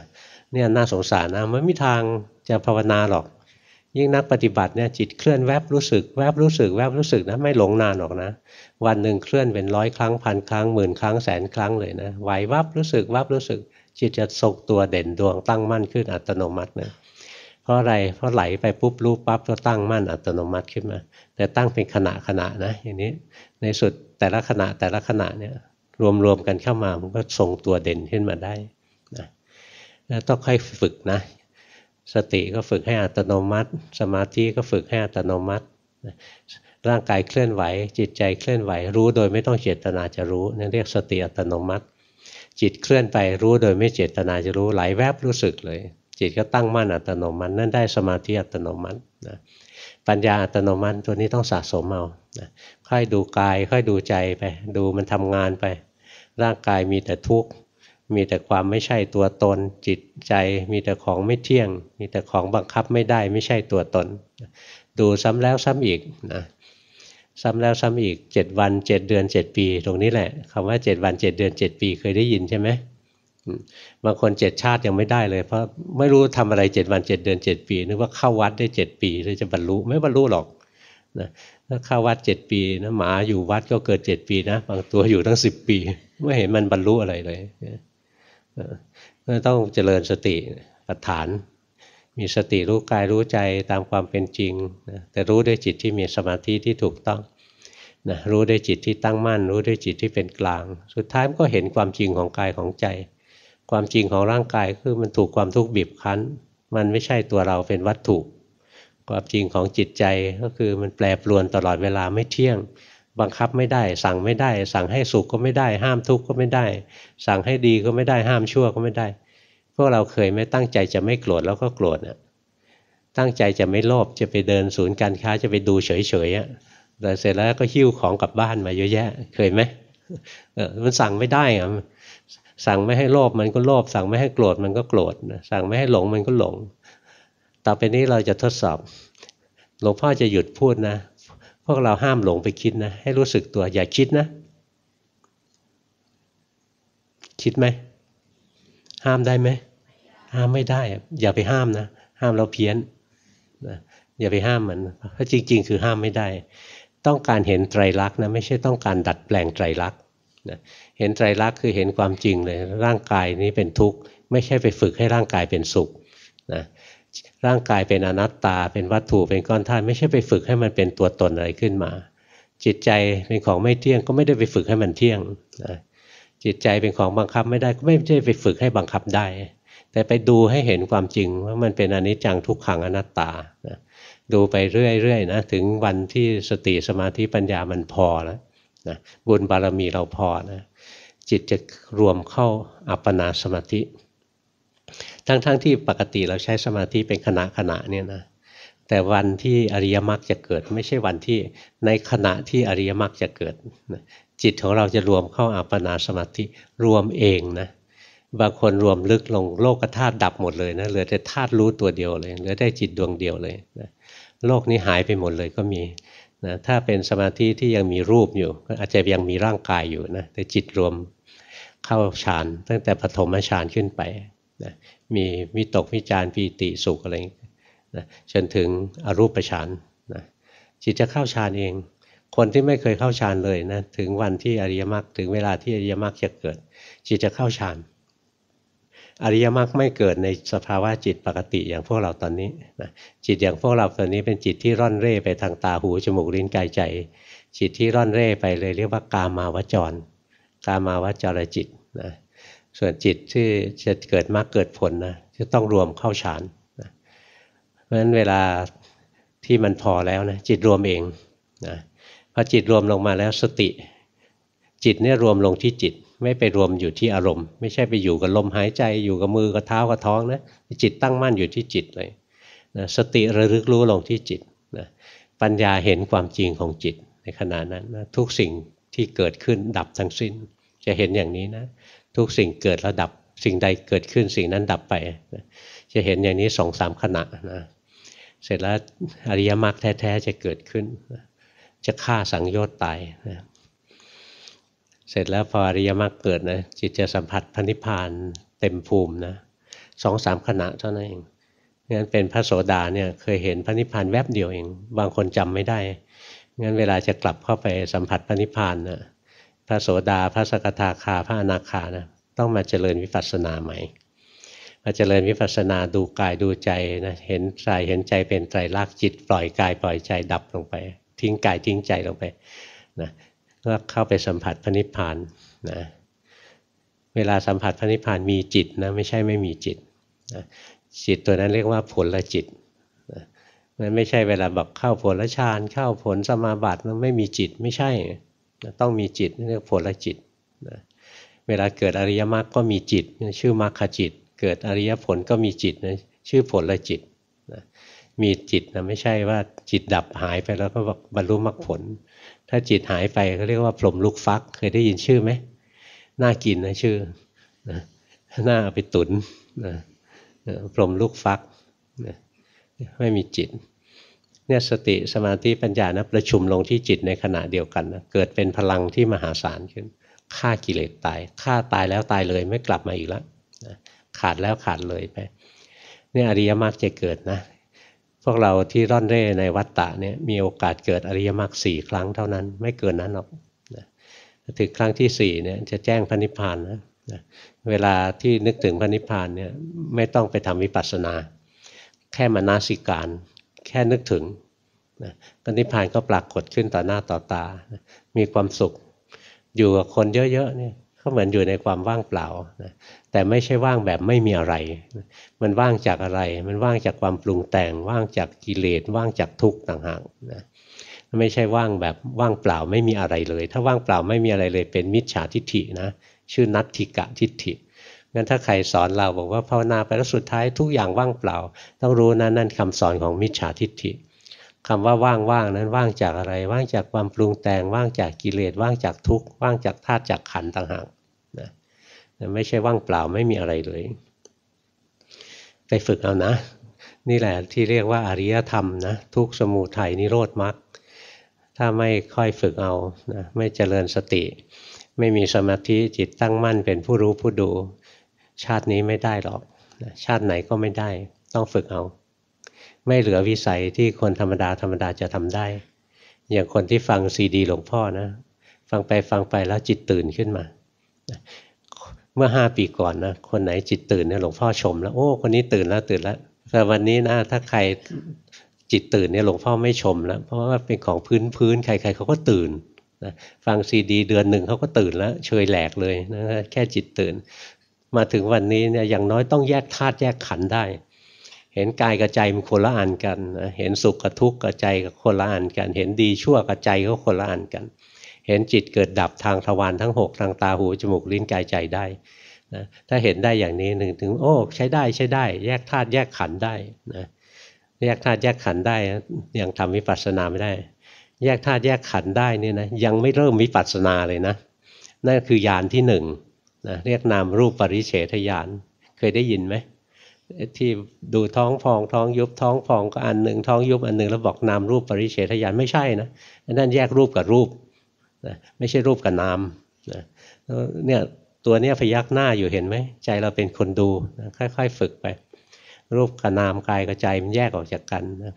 เนี่ยน่าสงสารนะไม่มีทางจะภาวนาหรอกยิ่งนักปฏิบัติเนี่ยจิตเคลื่อนแวบรู้สึกแวบรู้สึกแวบรู้สึกนะไม่หลงนานหรอกนะวันหนึ่งเคลื่อนเป็น100ครั้งพันครั้งหมื่นครั้งแสนครั้งเลยนะไหววับรู้สึกวับรู้สึกจิตจะทรงตัวเด่นดวงตั้งมั่นขึ้นอัตโนมัตินะเพราะอะไรเพราะไหลไปปุ๊บรู้ปั๊บก็ตั้งมั่นอัตโนมัติขึ้นมาแต่ตั้งเป็นขณะนะอย่างนี้ในสุดแต่ละขณะเนี่ยรวมกันเข้ามามันก็ทรงตัวเด่นขึ้นมาได้นะต้องค่อยฝึกนะสติก็ฝึกให้อัตโนมัติสมาธิก็ฝึกให้อัตโนมัติร่างกายเคลื่อนไหวจิตใจเคลื่อนไหวรู้โดยไม่ต้องเจตนาจะรู้นั่นเรียกสติอัตโนมัติจิตเคลื่อนไปรู้โดยไม่เจตนาจะรู้ไหลแวบรู้สึกเลยจิตก็ตั้งมั่นอัตโนมัตินั่นได้สมาธิอัตโนมัตินะปัญญาอัตโนมัติตัวนี้ต้องสะสมเอานะค่อยดูกายค่อยดูใจไปดูมันทำงานไปร่างกายมีแต่ทุกข์ มีแต่ความไม่ใช่ตัวตนจิตใจมีแต่ของไม่เที่ยงมีแต่ของบังคับไม่ได้ไม่ใช่ตัวตนดูซ้ำแล้วซ้ำอีกนะซ้ำแล้วซ้ำอีก7วัน7เดือน7ปีตรงนี้แหละคำว่า7วัน7เดือน7ปีเคยได้ยินใช่ไหมบางคน7ชาติยังไม่ได้เลยเพราะไม่รู้ทำอะไร7วัน7เดือน7ปีนึกว่าเข้าวัดได้7ปีเลยจะบรรลุไม่บรรลุหรอกนะถ้าเข้าวัด7ปีนะหมาอยู่วัดก็เกิด7ปีนะบางตัวอยู่ตั้ง10ปีไม่เห็นมันบรรลุอะไรเลยต้องเจริญสติปัฏฐานมีสติรู้กายรู้ใจตามความเป็นจริงนะแต่รู้ด้วยจิตที่มีสมาธิที่ถูกต้องนะรู้ด้วยจิตที่ตั้งมั่นรู้ด้วยจิตที่เป็นกลางสุดท้ายมันก็เห็นความจริงของกายของใจความจริงของร่างกายคือมันถูกความทุกข์บีบคั้นมันไม่ใช่ตัวเราเป็นวัตถุความจริงของจิตใจก็คือมันแปรปรวนตลอดเวลาไม่เที่ยงบังคับไม่ได้สั่งไม่ได้สั่งให้สุขก็ไม่ได้ห้ามทุกข์ก็ไม่ได้สั่งให้ดีก็ไม่ได้ห้ามชั่วก็ไม่ได้พวกเราเคยไม่ตั้งใจจะไม่โกรธแล้วก็โกรธนะตั้งใจจะไม่โลภจะไปเดินศูนย์การค้าจะไปดูเฉยๆอ่ะแต่เสร็จแล้วก็หิ้วของกลับบ้านมาเยอะแยะเคยไหมมันสั่งไม่ได้อ่ะสั่งไม่ให้โลภมันก็โลภสั่งไม่ให้โกรธมันก็โกรธสั่งไม่ให้หลงมันก็หลงต่อไปนี้เราจะทดสอบหลวงพ่อจะหยุดพูดนะพวกเราห้ามหลงไปคิดนะให้รู้สึกตัวอย่าคิดนะคิดไหมห้ามได้ไหมห้ามไม่ได้อย่าไปห้ามนะห้ามเราเพี้ยนนะอย่าไปห้ามมันเพราะจริงๆคือห้ามไม่ได้ต้องการเห็นไตรลักษณ์นะไม่ใช่ต้องการดัดแปลงไตรลักษณ์นะเห็นไตรลักษณ์คือเห็นความจริงเลยร่างกายนี้เป็นทุกข์ไม่ใช่ไปฝึกให้ร่างกายเป็นสุขนะร่างกายเป็นอนัตตาเป็นวัตถุเป็นก้อนธาตุไม่ใช่ไปฝึกให้มันเป็นตัวตนอะไรขึ้นมาจิตใจเป็นของไม่เที่ยงก็ไม่ได้ไปฝึกให้มันเที่ยงนะจิตใจเป็นของบังคับไม่ได้ก็ไม่ได้ไปฝึกให้บังคับได้แต่ไปดูให้เห็นความจริงว่ามันเป็นอนิจจังทุกขังอนัตตานะดูไปเรื่อยๆนะถึงวันที่สติสมาธิปัญญามันพอแล้วนะบุญบารมีเราพอนะจิตจะรวมเข้าอัปปนาสมาธิทั้งที่ปกติเราใช้สมาธิเป็นขณะเนี่ยนะแต่วันที่อริยมรรคจะเกิดไม่ใช่วันที่ในขณะที่อริยมรรคจะเกิดนะจิตของเราจะรวมเข้าอัปปนาสมาธิรวมเองนะบางคนรวมลึกลงโลกธาตุดับหมดเลยนะเหลือแต่ธาตุรู้ตัวเดียวเลยเหลือแต่จิตดวงเดียวเลยนะโลกนี้หายไปหมดเลยก็มีนะถ้าเป็นสมาธิที่ยังมีรูปอยู่ก็อาจจะยังมีร่างกายอยู่นะแต่จิตรวมเข้าฌานตั้งแต่ปฐมฌานขึ้นไปนะมีวิตกวิจารปีติสุขอะไรนะจนถึงอรูปฌานนะจิตจะเข้าฌานเองคนที่ไม่เคยเข้าฌานเลยนะถึงวันที่อริยมรรคถึงเวลาที่อริยมรรคจะเกิดจิตจะเข้าฌานอริยมรรคไม่เกิดในสภาวะจิตปกติอย่างพวกเราตอนนี้นะจิตอย่างพวกเราตอนนี้เป็นจิตที่ร่อนเร่ไปทางตาหูจมูกลิ้นกายใจจิตที่ร่อนเร่ไปเลยเรียกว่ากามาวจรกามาวจรจิตนะส่วนจิตที่จะเกิดมรรคเกิดผลนะจะต้องรวมเข้าฌานนะเพราะฉะนั้นเวลาที่มันพอแล้วนะจิตรวมเองนะพอจิตรวมลงมาแล้วสติจิตเนี่ยรวมลงที่จิตไม่ไปรวมอยู่ที่อารมณ์ไม่ใช่ไปอยู่กับลมหายใจอยู่กับมือกับเท้ากับท้องนะจิตตั้งมั่นอยู่ที่จิตเลยนะสติระลึกรู้ลงที่จิตนะปัญญาเห็นความจริงของจิตในขณะนั้นนะทุกสิ่งที่เกิดขึ้นดับทั้งสิ้นจะเห็นอย่างนี้นะทุกสิ่งเกิดแล้วดับสิ่งใดเกิดขึ้นสิ่งนั้นดับไปนะจะเห็นอย่างนี้ 2-3 ขณะนะเสร็จแล้วอริยมรรคแท้ๆจะเกิดขึ้นนะจะฆ่าสังโยชน์ตายนะเสร็จแล้วพออริยมรรคเกิดนะจิตจะสัมผัสพระนิพพานเต็มภูมินะ 2-3 ขณะเท่านั้นเองงั้นเป็นพระโสดาเนี่ยเคยเห็นพระนิพพานแวบเดียวเองบางคนจำไม่ได้งั้นเวลาจะกลับเข้าไปสัมผัสพระนิพพานนะพระโสดาพระสกทาคาพระอนาคานะต้องมาเจริญวิปัสสนาใหม่มาเจริญวิปัสสนาดูกายดูใจนะเห็นกายเห็นใจเป็นไตรลักษณ์จิตปล่อยกายปล่อยใจดับลงไปทิ้งกายทิ้งใจลงไปนะก็เข้าไปสัมผัสพระนิพพานนะเวลาสัมผัสพระนิพพานมีจิตนะไม่ใช่ไม่มีจิตนะจิตตัวนั้นเรียกว่าผลจิตนะมันไม่ใช่เวลาแบบเข้าผลฌานเข้าผลสมาบัติแล้วไม่มีจิตไม่ใช่นะต้องมีจิตเรียกผลจิตนะเวลาเกิดอริยมรรคก็มีจิตชื่อมรรคจิตเกิดอริยผลก็มีจิตนะชื่อผลจิตนะมีจิตนะไม่ใช่ว่าจิตดับหายไปแล้วก็บรรลุมรรคผลถ้าจิตหายไปก็เรียกว่าพรหมลูกฟักเคยได้ยินชื่อไหมน่ากินนะชื่อนะ หน้าเอาไปตุนนะพรมลูกฟักนะไม่มีจิตเนี่ยสติสมาธิปัญญานะประชุมลงที่จิตในขณะเดียวกันนะเกิดเป็นพลังที่มหาศาลขึ้นฆ่ากิเลสตายฆ่าตายแล้วตายเลยไม่กลับมาอีกแล้วนะขาดแล้วขาดเลยไปเนี่ยอริยมรรคจะเกิดนะพวกเราที่ร่อนเร่ในวัฏฏะเนี่ยมีโอกาสเกิดอริยมรรค4ครั้งเท่านั้นไม่เกินนั้นหรอกนะถึงครั้งที่4เนี่ยจะแจ้งพระนิพพานนะเวลาที่นึกถึงพระนิพพานเนี่ยไม่ต้องไปทำวิปัสสนาแค่มนสิการแค่นึกถึงนะพระนิพพานก็ปรากฏขึ้นต่อหน้าต่อตานะมีความสุขอยู่กับคนเยอะๆเนี่ยก็เหมือนอยู่ในความว่างเปล่านะแต่ไม่ใช่ว่างแบบไม่มีอะไรนะมันว่างจากอะไรมันว่างจากความปรุงแต่งว่างจากกิเลสว่างจากทุกข์ต่างหากนะไม่ใช่ว่างแบบว่างเปล่าไม่มีอะไรเลยถ้าว่างเปล่าไม่มีอะไรเลยเป็นมิจฉาทิฏฐินะชื่อนัตถิกะทิฏฐิงั้นถ้าใครสอนเราบอกว่าภาวนาไปแล้วสุดท้ายทุกอย่างว่างเปล่าต้องรู้นะนั่นคำสอนของมิจฉาทิฏฐิคำว่าว่างๆนั้นว่างจากอะไรว่างจากความปรุงแต่งว่างจากกิเลสว่างจากทุกข์ว่างจากธาตุจากขันธ์ต่างหากนะไม่ใช่ว่างเปล่าไม่มีอะไรเลยไปฝึกเอานะนี่แหละที่เรียกว่าอริยธรรมนะทุกข์สมุทัยนิโรธมรรคถ้าไม่ค่อยฝึกเอานะไม่เจริญสติไม่มีสมาธิจิตตั้งมั่นเป็นผู้รู้ผู้ดูชาตินี้ไม่ได้หรอกนะชาติไหนก็ไม่ได้ต้องฝึกเอาไม่เหลือวิสัยที่คนธรรมดาธรรมดาจะทำได้อย่างคนที่ฟังซีดีหลวงพ่อนะฟังไปฟังไปแล้วจิตตื่นขึ้นมาเมื่อ5ปีก่อนนะคนไหนจิตตื่นเนี่ยหลวงพ่อชมแล้วโอ้คนนี้ตื่นแล้วตื่นแล้วแต่วันนี้นะถ้าใครจิตตื่นเนี่ยหลวงพ่อไม่ชมแล้วเพราะว่าเป็นของพื้นๆใครๆเขาก็ตื่นนะฟังซีดีเดือนหนึ่งเขาก็ตื่นแล้วเฉยแหลกเลยนะแค่จิตตื่นมาถึงวันนี้เนี่ยอย่างน้อยต้องแยกธาตุแยกขันธ์ได้เห็นกายกับใจมันคนละอันกันเห็นสุขกับทุกข์กับใจกับคนละอันกันเห็นดีชั่วกับใจก็คนละอันกันเห็นจิตเกิดดับทางทวารทั้ง6ทางตาหูจมูกลิ้นกายใจได้นะถ้าเห็นได้อย่างนี้หนึ่งถึงโอ้ใช้ได้ใช้ได้แยกธาตุแยกขันธ์ได้นะแยกธาตุแยกขันธ์ได้ยังทำวิปัสสนาไม่ได้แยกธาตุแยกขันธ์ได้นี่นะยังไม่เริ่มวิปัสสนาเลยนะนั่นคือญาณที่1นะเรียกนามรูปปริเฉทญาณเคยได้ยินไหมที่ดูท้องพองท้องยุบท้องพองก็อันหนึ่งท้องยุบอันหนึ่งแล้วบอกนามรูปปริเฉทญาณไม่ใช่นะนั่นแยกรูปกับรูปนะไม่ใช่รูปกับนามนะเนี่ยตัวเนี้ยพยักหน้าอยู่เห็นไหมใจเราเป็นคนดูนะค่อยๆฝึกไปรูปกับนามกายกับใจมันแยกออกจากกันนะ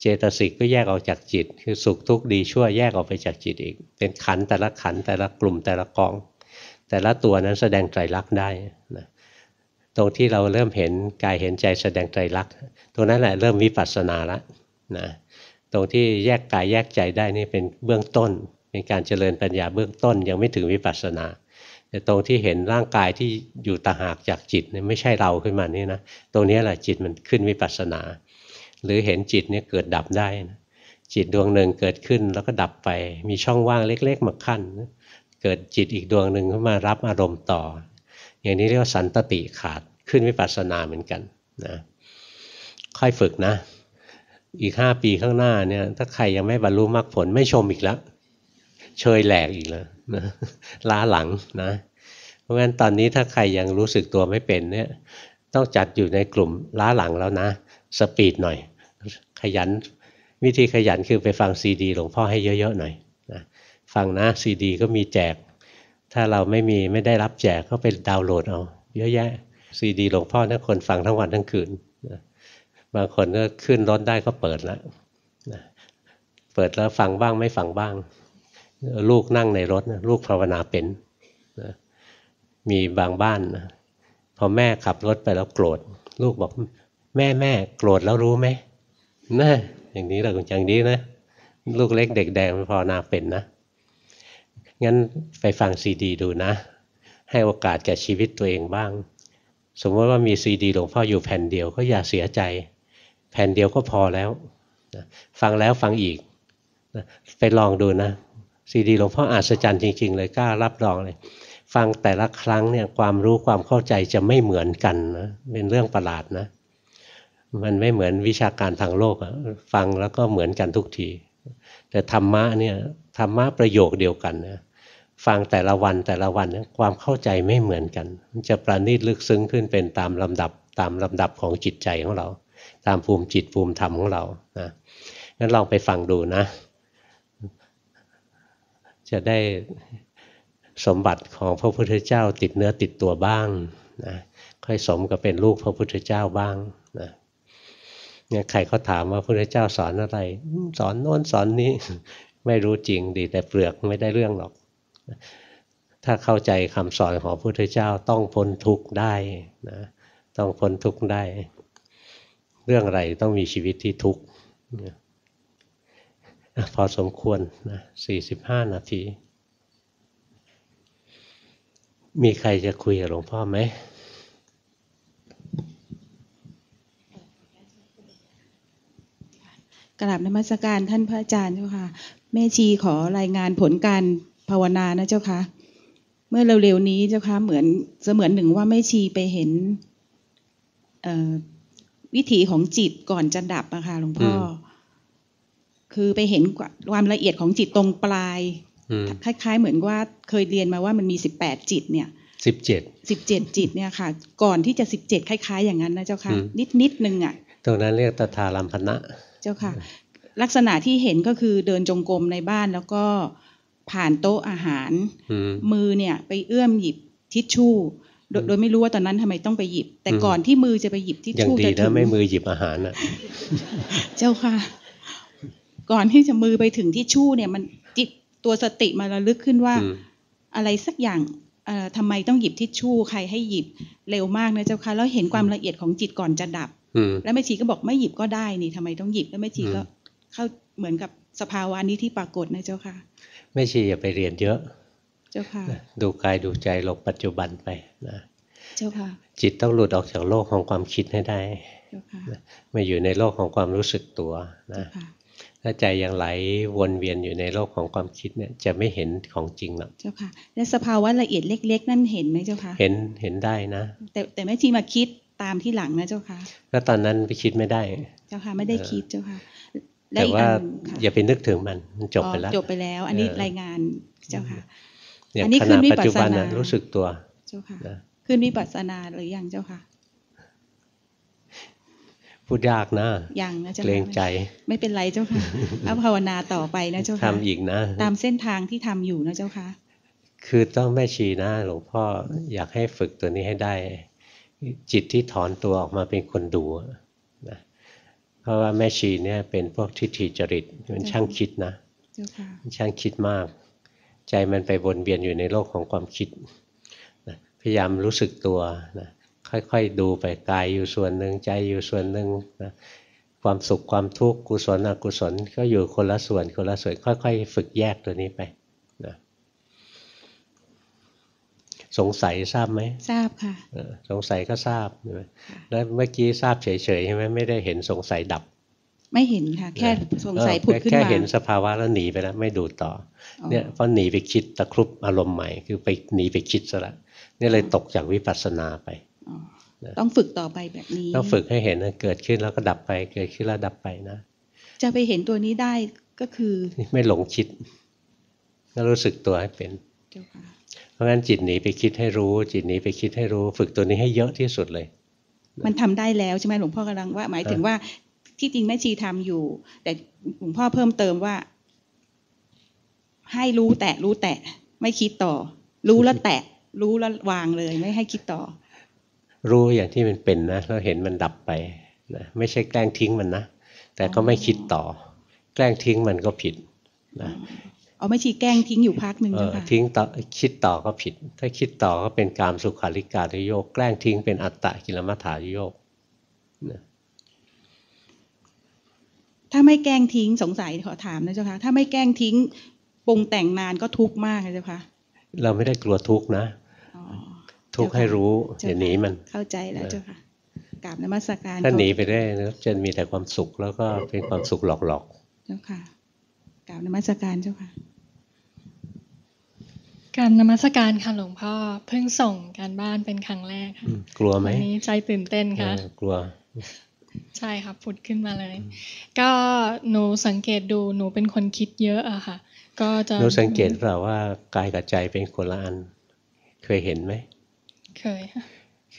เจตสิกก็แยกออกจากจิตคือสุขทุกข์ดีชั่วแยกออกไปจากจิตอีกเป็นขันธ์แต่ละขันธ์แต่ละกลุ่มแต่ละกองแต่ละตัวนั้นแสดงไตรลักษณ์ได้นะตรงที่เราเริ่มเห็นกายเห็นใจแสดงไตรลักษณ์ตรงนั้นแหละเริ่มวิปัสสนาละนะตรงที่แยกกายแยกใจได้นี่เป็นเบื้องต้นเป็นการเจริญปัญญาเบื้องต้นยังไม่ถึงวิปัสสนาแต่ตรงที่เห็นร่างกายที่อยู่ต่างหากจากจิตเนี่ยไม่ใช่เราขึ้นมานี่นะตรงนี้แหละจิตมันขึ้นวิปัสสนาหรือเห็นจิตเนี่ยเกิดดับได้นะจิตดวงหนึ่งเกิดขึ้นแล้วก็ดับไปมีช่องว่างเล็กๆมาขั้นเกิดจิตอีกดวงหนึ่งเข้ามารับอารมณ์ต่ออย่างนี้เรียกว่าสันตติขาดขึ้นวิปัสสนาเหมือนกันนะค่อยฝึกนะอีก5ปีข้างหน้าเนี่ยถ้าใครยังไม่บรรลุมรรคผลไม่ชมอีกแล้วเชยแหลกอีกแล้วนะล้าหลังนะเพราะงั้นตอนนี้ถ้าใครยังรู้สึกตัวไม่เป็นเนี่ยต้องจัดอยู่ในกลุ่มล้าหลังแล้วนะสปีดหน่อยขยันวิธีขยันคือไปฟังซีดีหลวงพ่อให้เยอะๆหน่อยนะฟังนะซีดีก็มีแจกถ้าเราไม่ได้รับแจกก็ไปดาวน์โหลดเอาเยอะแยะซีดีหลวงพ่อนะคนฟังทั้งวันทั้งคืนนะบางคนก็ขึ้นรถได้ก็เปิดแล้วนะเปิดแล้วฟังบ้างไม่ฟังบ้างลูกนั่งในรถนะลูกภาวนาเป็นนะมีบางบ้านนะพอแม่ขับรถไปแล้วโกรธลูกบอกแม่โกรธแล้วรู้ไหมนะอย่างนี้เราอย่างนี้นะลูกเล็กเด็กแดงภาวนาเป็นนะงั้นไปฟังซีดีดูนะให้โอกาสแก่ชีวิตตัวเองบ้างสมมติว่ามีซีดีหลวงพ่ออยู่แผ่นเดียวก็อย่าเสียใจแผ่นเดียวก็พอแล้วฟังแล้วฟังอีกไปลองดูนะซีดีหลวงพ่ออัศจรรย์จริงๆเลยกล้ารับรองเลยฟังแต่ละครั้งเนี่ยความรู้ความเข้าใจจะไม่เหมือนกันนะเป็นเรื่องประหลาดนะมันไม่เหมือนวิชาการทางโลกฟังแล้วก็เหมือนกันทุกทีแต่ธรรมะเนี่ยธรรมะประโยคเดียวกันนะ ฟังแต่ละวันความเข้าใจไม่เหมือนกันมันจะประณีตลึกซึ้งขึ้นเป็นตามลำดับของจิตใจของเราตามภูมิจิตภูมิธรรมของเรานะงั้นลองไปฟังดูนะจะได้สมบัติของพระพุทธเจ้าติดเนื้อติดตัวบ้างนะค่อยสมกับเป็นลูกพระพุทธเจ้าบ้างนะเนี่ยใครเขาถามว่าพระพุทธเจ้าสอนอะไรสอนโน้นสอนนี้ไม่รู้จริงดีแต่เปลือกไม่ได้เรื่องหรอกถ้าเข้าใจคำสอนของพระพุทธเจ้าต้องพ้นทุกข์ได้นะต้องพ้นทุกข์ได้เรื่องอะไรต้องมีชีวิตที่ทุกข์พอสมควรนะ45 นาทีมีใครจะคุยกับหลวงพ่อไหมกราบนมัสการท่านพระอาจารย์เจ้าค่ะแม่ชีขอรายงานผลการภาวนานะเจ้าค่ะเมื่อเร็วๆนี้เจ้าค่ะเหมือนหนึ่งว่าแม่ชีไปเห็นวิถีของจิตก่อนจะดับอะค่ะหลวงพ่อคือไปเห็นความละเอียดของจิตตรงปลายคล้ายๆเหมือนว่าเคยเรียนมาว่ามันมี18จิตเนี่ย17จิตเนี่ยค่ะก่อนที่จะ17คล้ายๆอย่างนั้นนะเจ้าค่ะนิดนึงอะตรงนั้นเรียกตถาลัมพนะเจ้าค่ะลักษณะที่เห็นก็คือเดินจงกรมในบ้านแล้วก็ผ่านโต๊ะอาหารมือเนี่ยไปเอื้อมหยิบทิชชู่โดยไม่รู้ว่าตอนนั้นทำไมต้องไปหยิบแต่ก่อนที่มือจะไปหยิบทิชชู่จะถึงไม่มือหยิบอาหารน่ะเจ้าค่ะก่อนที่จะมือไปถึงทิชชู่เนี่ยมันจิตตัวสติมาระลึกขึ้นว่าอะไรสักอย่างทำไมต้องหยิบทิชชู่ใครให้หยิบเร็วมากนะเจ้าค่ะแล้วเห็นความละเอียดของจิตก่อนจะดับแล้วแม่ชีก็บอกไม่หยิบก็ได้นี่ทำไมต้องหยิบแล้วแม่ชีก็เข้าเหมือนกับสภาวะนี้ที่ปรากฏนะเจ้าค่ะแม่ชีอย่าไปเรียนเยอะเจ้าค่ะดูกายดูใจลงปัจจุบันไปนะเจ้าค่ะจิตต้องหลุดออกจากโลกของความคิดให้ได้เจ้าค่ะมาอยู่ในโลกของความรู้สึกตัวนะถ้าใจยังไหลวนเวียนอยู่ในโลกของความคิดเนี่ยจะไม่เห็นของจริงหรอกเจ้าค่ะและสภาวะละเอียดเล็กๆนั่นเห็นไหมเจ้าค่ะเห็นได้นะแต่แม่ชีมาคิดตามที่หลังนะเจ้าค่ะก็ตอนนั้นไปคิดไม่ได้เจ้าค่ะไม่ได้คิดเจ้าค่ะแต่ว่าอย่าไปนึกถึงมันจบไปแล้วอันนี้รายงานเจ้าค่ะอันนี้ขึ้นวิปัสสนารู้สึกตัวเจ้าค่ะขึ้นวิปัสสนาหรือยังเจ้าค่ะพูดยากนะยังนะเจ้าค่ะเกรงใจไม่เป็นไรเจ้าค่ะเอาภาวนาต่อไปนะเจ้าค่ะทำอีกนะตามเส้นทางที่ทำอยู่นะเจ้าค่ะคือต้องแม่ชีนะหลวงพ่ออยากให้ฝึกตัวนี้ให้ได้จิตที่ถอนตัวออกมาเป็นคนดูนะเพราะว่าแม่ชีเนี่ยเป็นพวกทิฏฐิจริตมันช่างคิดนะช่างคิดมากใจมันไปวนเวียนอยู่ในโลกของความคิดนะพยายามรู้สึกตัวนะค่อยๆดูไปกายอยู่ส่วนหนึ่งใจอยู่ส่วนหนึ่งนะความสุขความทุกข์กุศลอกุศลก็อยู่คนละส่วนค่อยๆฝึกแยกตัวนี้ไปนะสงสัยทราบไหมทราบค่ะสงสัยก็ทราบใช่ไหมแล้วเมื่อกี้ทราบเฉยๆใช่ไหมไม่ได้เห็นสงสัยดับไม่เห็นค่ะแค่สงสัยผุดขึ้นมาแค่เห็นสภาวะแล้วหนีไปแล้วไม่ดูต่อเนี่ยเพราะหนีไปคิดตะครุบอารมณ์ใหม่คือไปหนีไปคิดซะละนี่เลยตกจากวิปัสสนาไปต้องฝึกต่อไปแบบนี้ต้องฝึกให้เห็นเกิดขึ้นแล้วก็ดับไปเกิดขึ้นแล้วดับไปนะจะไปเห็นตัวนี้ได้ก็คือไม่หลงคิดแล้วรู้สึกตัวให้เป็นเพราะงั้นจิตหนีไปคิดให้รู้จิตหนีไปคิดให้รู้ฝึกตัวนี้ให้เยอะที่สุดเลยมันทำได้แล้วใช่ไหมหลวงพ่อกำลังว่าหมายถึงว่าที่จริงแม่ชีทำอยู่แต่หลวงพ่อเพิ่มเติมว่าให้รู้แต่ไม่คิดต่อรู้แล้วแตะรู้แล้ววางเลยไม่ให้คิดต่อรู้อย่างที่มันเป็นนะแล้วเห็นมันดับไปนะไม่ใช่แกล้งทิ้งมันนะแต่ก็ไม่คิดต่อแกล้งทิ้งมันก็ผิดนะเอาไม่ชีแกล้งทิ้งอยู่พักหนึ่งนะคะทิ้งต่อคิดต่อก็ผิดถ้าคิดต่อก็เป็นกามสุขาริกานุโยคแกล้งทิ้งเป็นอัตตกิลมัฏฐานุโยคถ้าไม่แกล้งทิ้งสงสัยขอถามนะเจ้าค่ะถ้าไม่แกล้งทิ้งปรุงแต่งนานก็ทุกข์มากนะเจ้าค่ะเราไม่ได้กลัวทุกข์นะทุกข์ให้รู้อย่าหนีมันเข้าใจแล้วเจ้าค่ะกราบนมัสการถ้าหนีไปได้นะจะมีแต่ความสุขแล้วก็เป็นความสุขหลอกๆเจ้าค่ะกราบนมัสการเจ้าค่ะการนมัสการค่ะหลวงพ่อเพิ่งส่งการบ้านเป็นครั้งแรกค่ะกลัวไหมวันนี้ใจตื่นเต้นค่ะกลัวใช่ค่ะผุดขึ้นมาเลยก็หนูสังเกตดูหนูเป็นคนคิดเยอะอะค่ะ ก็จะเราสังเกตเปล่าว่ากายกับใจเป็นคนละอันเคยเห็นไหมเ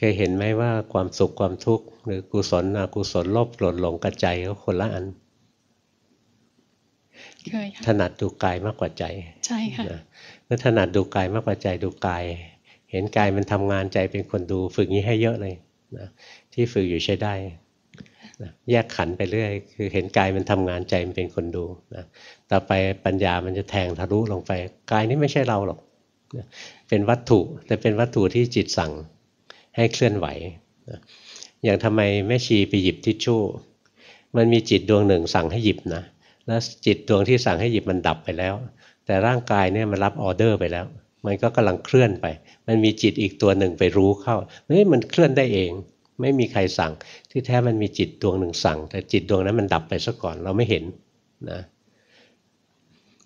คยเห็นไหมว่าความสุขความทุกข์หรือกุศลอกุศลลบหล่นหลงกับใจก็คนละอันเคยถนัดดูกายมากกว่าใจใช่ค่ะเมื่อถนัดดูกายมากกว่าใจดูกายเห็นกายมันทำงานใจเป็นคนดูฝึกนี้ให้เยอะเลยนะที่ฝึกอยู่ใช้ได้นะแยกขันไปเรื่อยคือเห็นกายมันทำงานใจมันเป็นคนดูนะต่อไปปัญญามันจะแทงทะลุลงไปกายนี้ไม่ใช่เราหรอกนะเป็นวัตถุแต่เป็นวัตถุที่จิตสั่งให้เคลื่อนไหวนะอย่างทำไมแม่ชีไปหยิบทิชชู่มันมีจิตดวงหนึ่งสั่งให้หยิบนะแล้วจิตดวงที่สั่งให้หยิบมันดับไปแล้วแต่ร่างกายเนี่ยมันรับออเดอร์ไปแล้วมันก็กำลังเคลื่อนไปมันมีจิตอีกตัวหนึ่งไปรู้เข้าเฮ้ยมันเคลื่อนได้เองไม่มีใครสั่งที่แท้มันมีจิตดวงหนึ่งสั่งแต่จิตดวงนั้นมันดับไปซะก่อนเราไม่เห็นนะ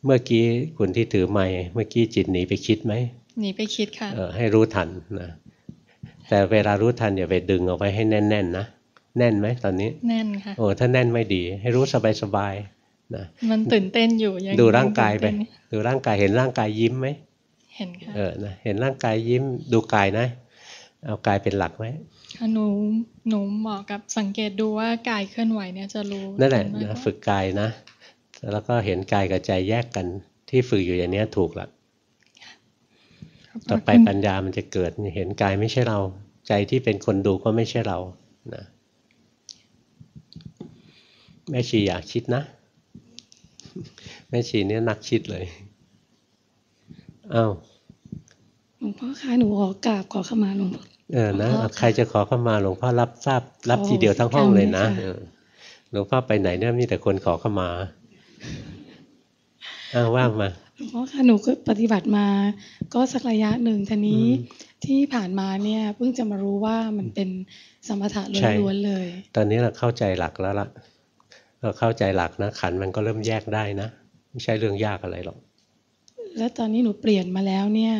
เมื่อกี้คุณที่ถือไมค์เมื่อกี้จิตหนีไปคิดไหมหนีไปคิดค่ะให้รู้ทันนะแต่เวลารู้ทันอย่าไปดึงเอาไว้ให้แน่นๆนะแน่นไหมตอนนี้แน่นค่ะโอ้ถ้าแน่นไม่ดีให้รู้สบายๆนะมันตื่นเต้นอยู่ยังดูร่างกายไปดูร่างกายเห็นร่างกายยิ้มไหมเห็นค่ะนะเห็นร่างกายยิ้มดูกายนะเอากายเป็นหลักไว้หนูเหมาะกับสังเกตดูว่ากายเคลื่อนไหวเนี่ยจะรู้นั่นแหละนะฝึกกายนะแล้วก็เห็นกายกับใจแยกกันที่ฝึกอยู่อย่างนี้ถูกละต่อไปปัญญามันจะเกิดเห็นกายไม่ใช่เราใจที่เป็นคนดูก็ไม่ใช่เรานะแม่ชีอยากคิดนะแม่ชีเนี่ยนักคิดเลยอ้าวหลวงพ่อคะหนูขอกราบขอขมาหลวงพ่อนะใครจะขอขมาหลวงพ่อรับทราบรับทีเดียวทั้งห้องเลยนะหลวงพ่อไปไหนเนี่ยมีแต่คนขอขมาอ้าวว่างมาหลวงพ่อคะหนูก็ปฏิบัติมาก็สักระยะหนึ่งทีนี้ที่ผ่านมาเนี่ยเพิ่งจะมารู้ว่ามันเป็นสมถะล้วนๆเลยตอนนี้เราเข้าใจหลักแล้วล่ะเราเข้าใจหลักนะขันมันก็เริ่มแยกได้นะไม่ใช่เรื่องยากอะไรหรอกแล้วตอนนี้หนูเปลี่ยนมาแล้วเนี่ย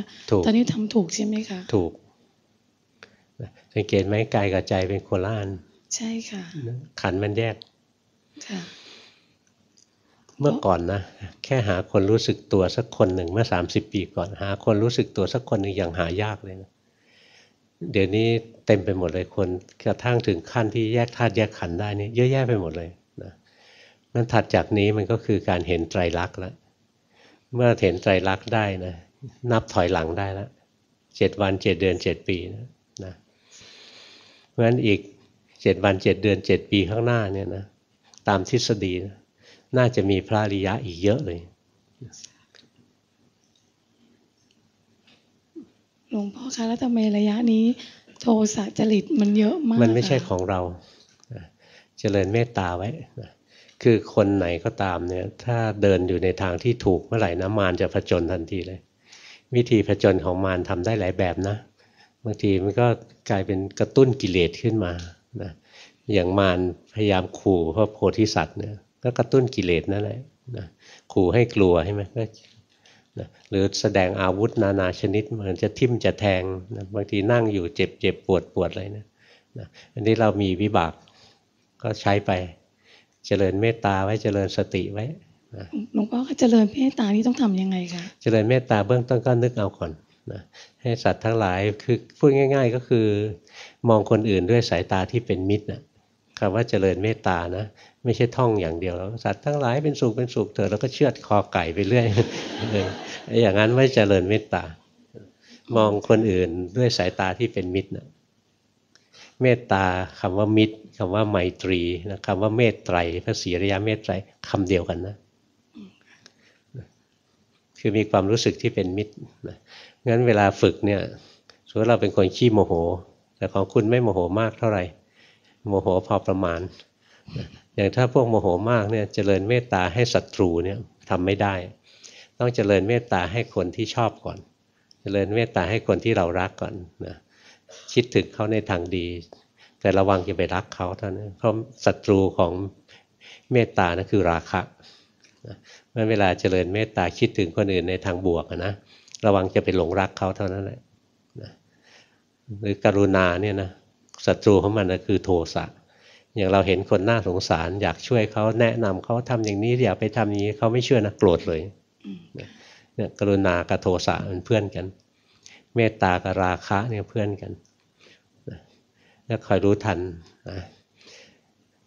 ตอนนี้ทำถูกใช่ไหมคะถูกสังเกตไหมกายกับใจเป็นคนละอันใช่ค่ะขันมันแยกค่ะเมื่อก่อนนะแค่หาคนรู้สึกตัวสักคนหนึ่งเมื่อ30ปีก่อนหาคนรู้สึกตัวสักคนหนึ่งอย่างหายากเลยนะเดี๋ยวนี้เต็มไปหมดเลยคนกระทั่งถึงขั้นที่แยกธาตุแยกขันธ์ได้นี่เยอะแยะไปหมดเลยนะมันถัดจากนี้มันก็คือการเห็นไตรลักษณ์แล้วเมื่อเห็นไตรลักษณ์ได้นะนับถอยหลังได้แล้ว7 วัน 7 เดือน 7 ปีนะเพราะฉะนั้นอีก7 วัน 7 เดือน 7 ปีข้างหน้าเนี่ยนะตามทฤษฎีนะน่าจะมีพระอริยะอีกเยอะเลยหลวงพ่อคะแล้วทำไมระยะนี้โทสะจริตมันเยอะมากมันไม่ใช่ของเราเจริญเมตตาไว้คือคนไหนก็ตามเนี่ยถ้าเดินอยู่ในทางที่ถูกเมื่อไหร่นะมารจะผจญทันทีเลยวิธีผจญของมารทำได้หลายแบบนะบางทีมันก็กลายเป็นกระตุ้นกิเลสขึ้นมานะอย่างมารพยายามขู่พระโพธิสัตว์เนี่ยก็กระตุ้นกิเลสนั่นแหละนะขู่ให้กลัวใช่ไหมก็นะหรือแสดงอาวุธนานาชนิดเหมือนจะทิ่มจะแทงนะบางทีนั่งอยู่เจ็บปวดอะไรนะอันนี้เรามีวิบากก็ใช้ไปเจริญเมตตาไว้เจริญสติไว้หลวงพ่อเจริญเมตตานี่ต้องทํำยังไงคะเจริญเมตตาเบื้องต้นก็นึกเอาก่อนนะให้สัตว์ทั้งหลายคือพูดง่ายๆก็คือมองคนอื่นด้วยสายตาที่เป็นมิตรนะคำว่าเจริญเมตตานะไม่ใช่ท่องอย่างเดียวแล้วสัตว์ทั้งหลายเป็นสุขเถอะแล้วก็เชือดคอไก่ไปเรื่อย อย่างนั้นไม่เจริญเมตตามองคนอื่นด้วยสายตาที่เป็นมิตรนะเมตตาคำว่ามิตรคำว่าไมตรีนะคำว่าเมตไตรพระศรีอริยเมตไตรคำเดียวกันนะคือมีความรู้สึกที่เป็นมิตรนะงั้นเวลาฝึกเนี่ยส่วนเราเป็นคนขี้โมโหแต่ของคุณไม่โมโหมากเท่าไหร่โมโหพอประมาณอย่างถ้าพวกโมโหมากเนี่ยเจริญเมตตาให้ศัตรูเนี่ยทำไม่ได้ต้องเจริญเมตตาให้คนที่ชอบก่อนเจริญเมตตาให้คนที่เรารักก่อนนะคิดถึงเขาในทางดีแต่ระวังอย่าไปรักเขาเท่านั้นเพราะศัตรูของเมตตานะคือราคะเมื่อเวลาเจริญเมตตาคิดถึงคนอื่นในทางบวกนะระวังจะไปหลงรักเขาเท่านั้นแหละหรือกรุณาเนี่ยนะศัตรูของมันนะคือโทสะอย่างเราเห็นคนน่าสงสารอยากช่วยเขาแนะนำเขาทำอย่างนี้อย่าไปทำอย่างนี้เขาไม่เชื่อนะโกรธเลย เนี่ยกรุณากับโทสะเป็นเพื่อนกันเมตตากับราคะเนี่ยเพื่อนกันแล้วคอยรู้ทันนะ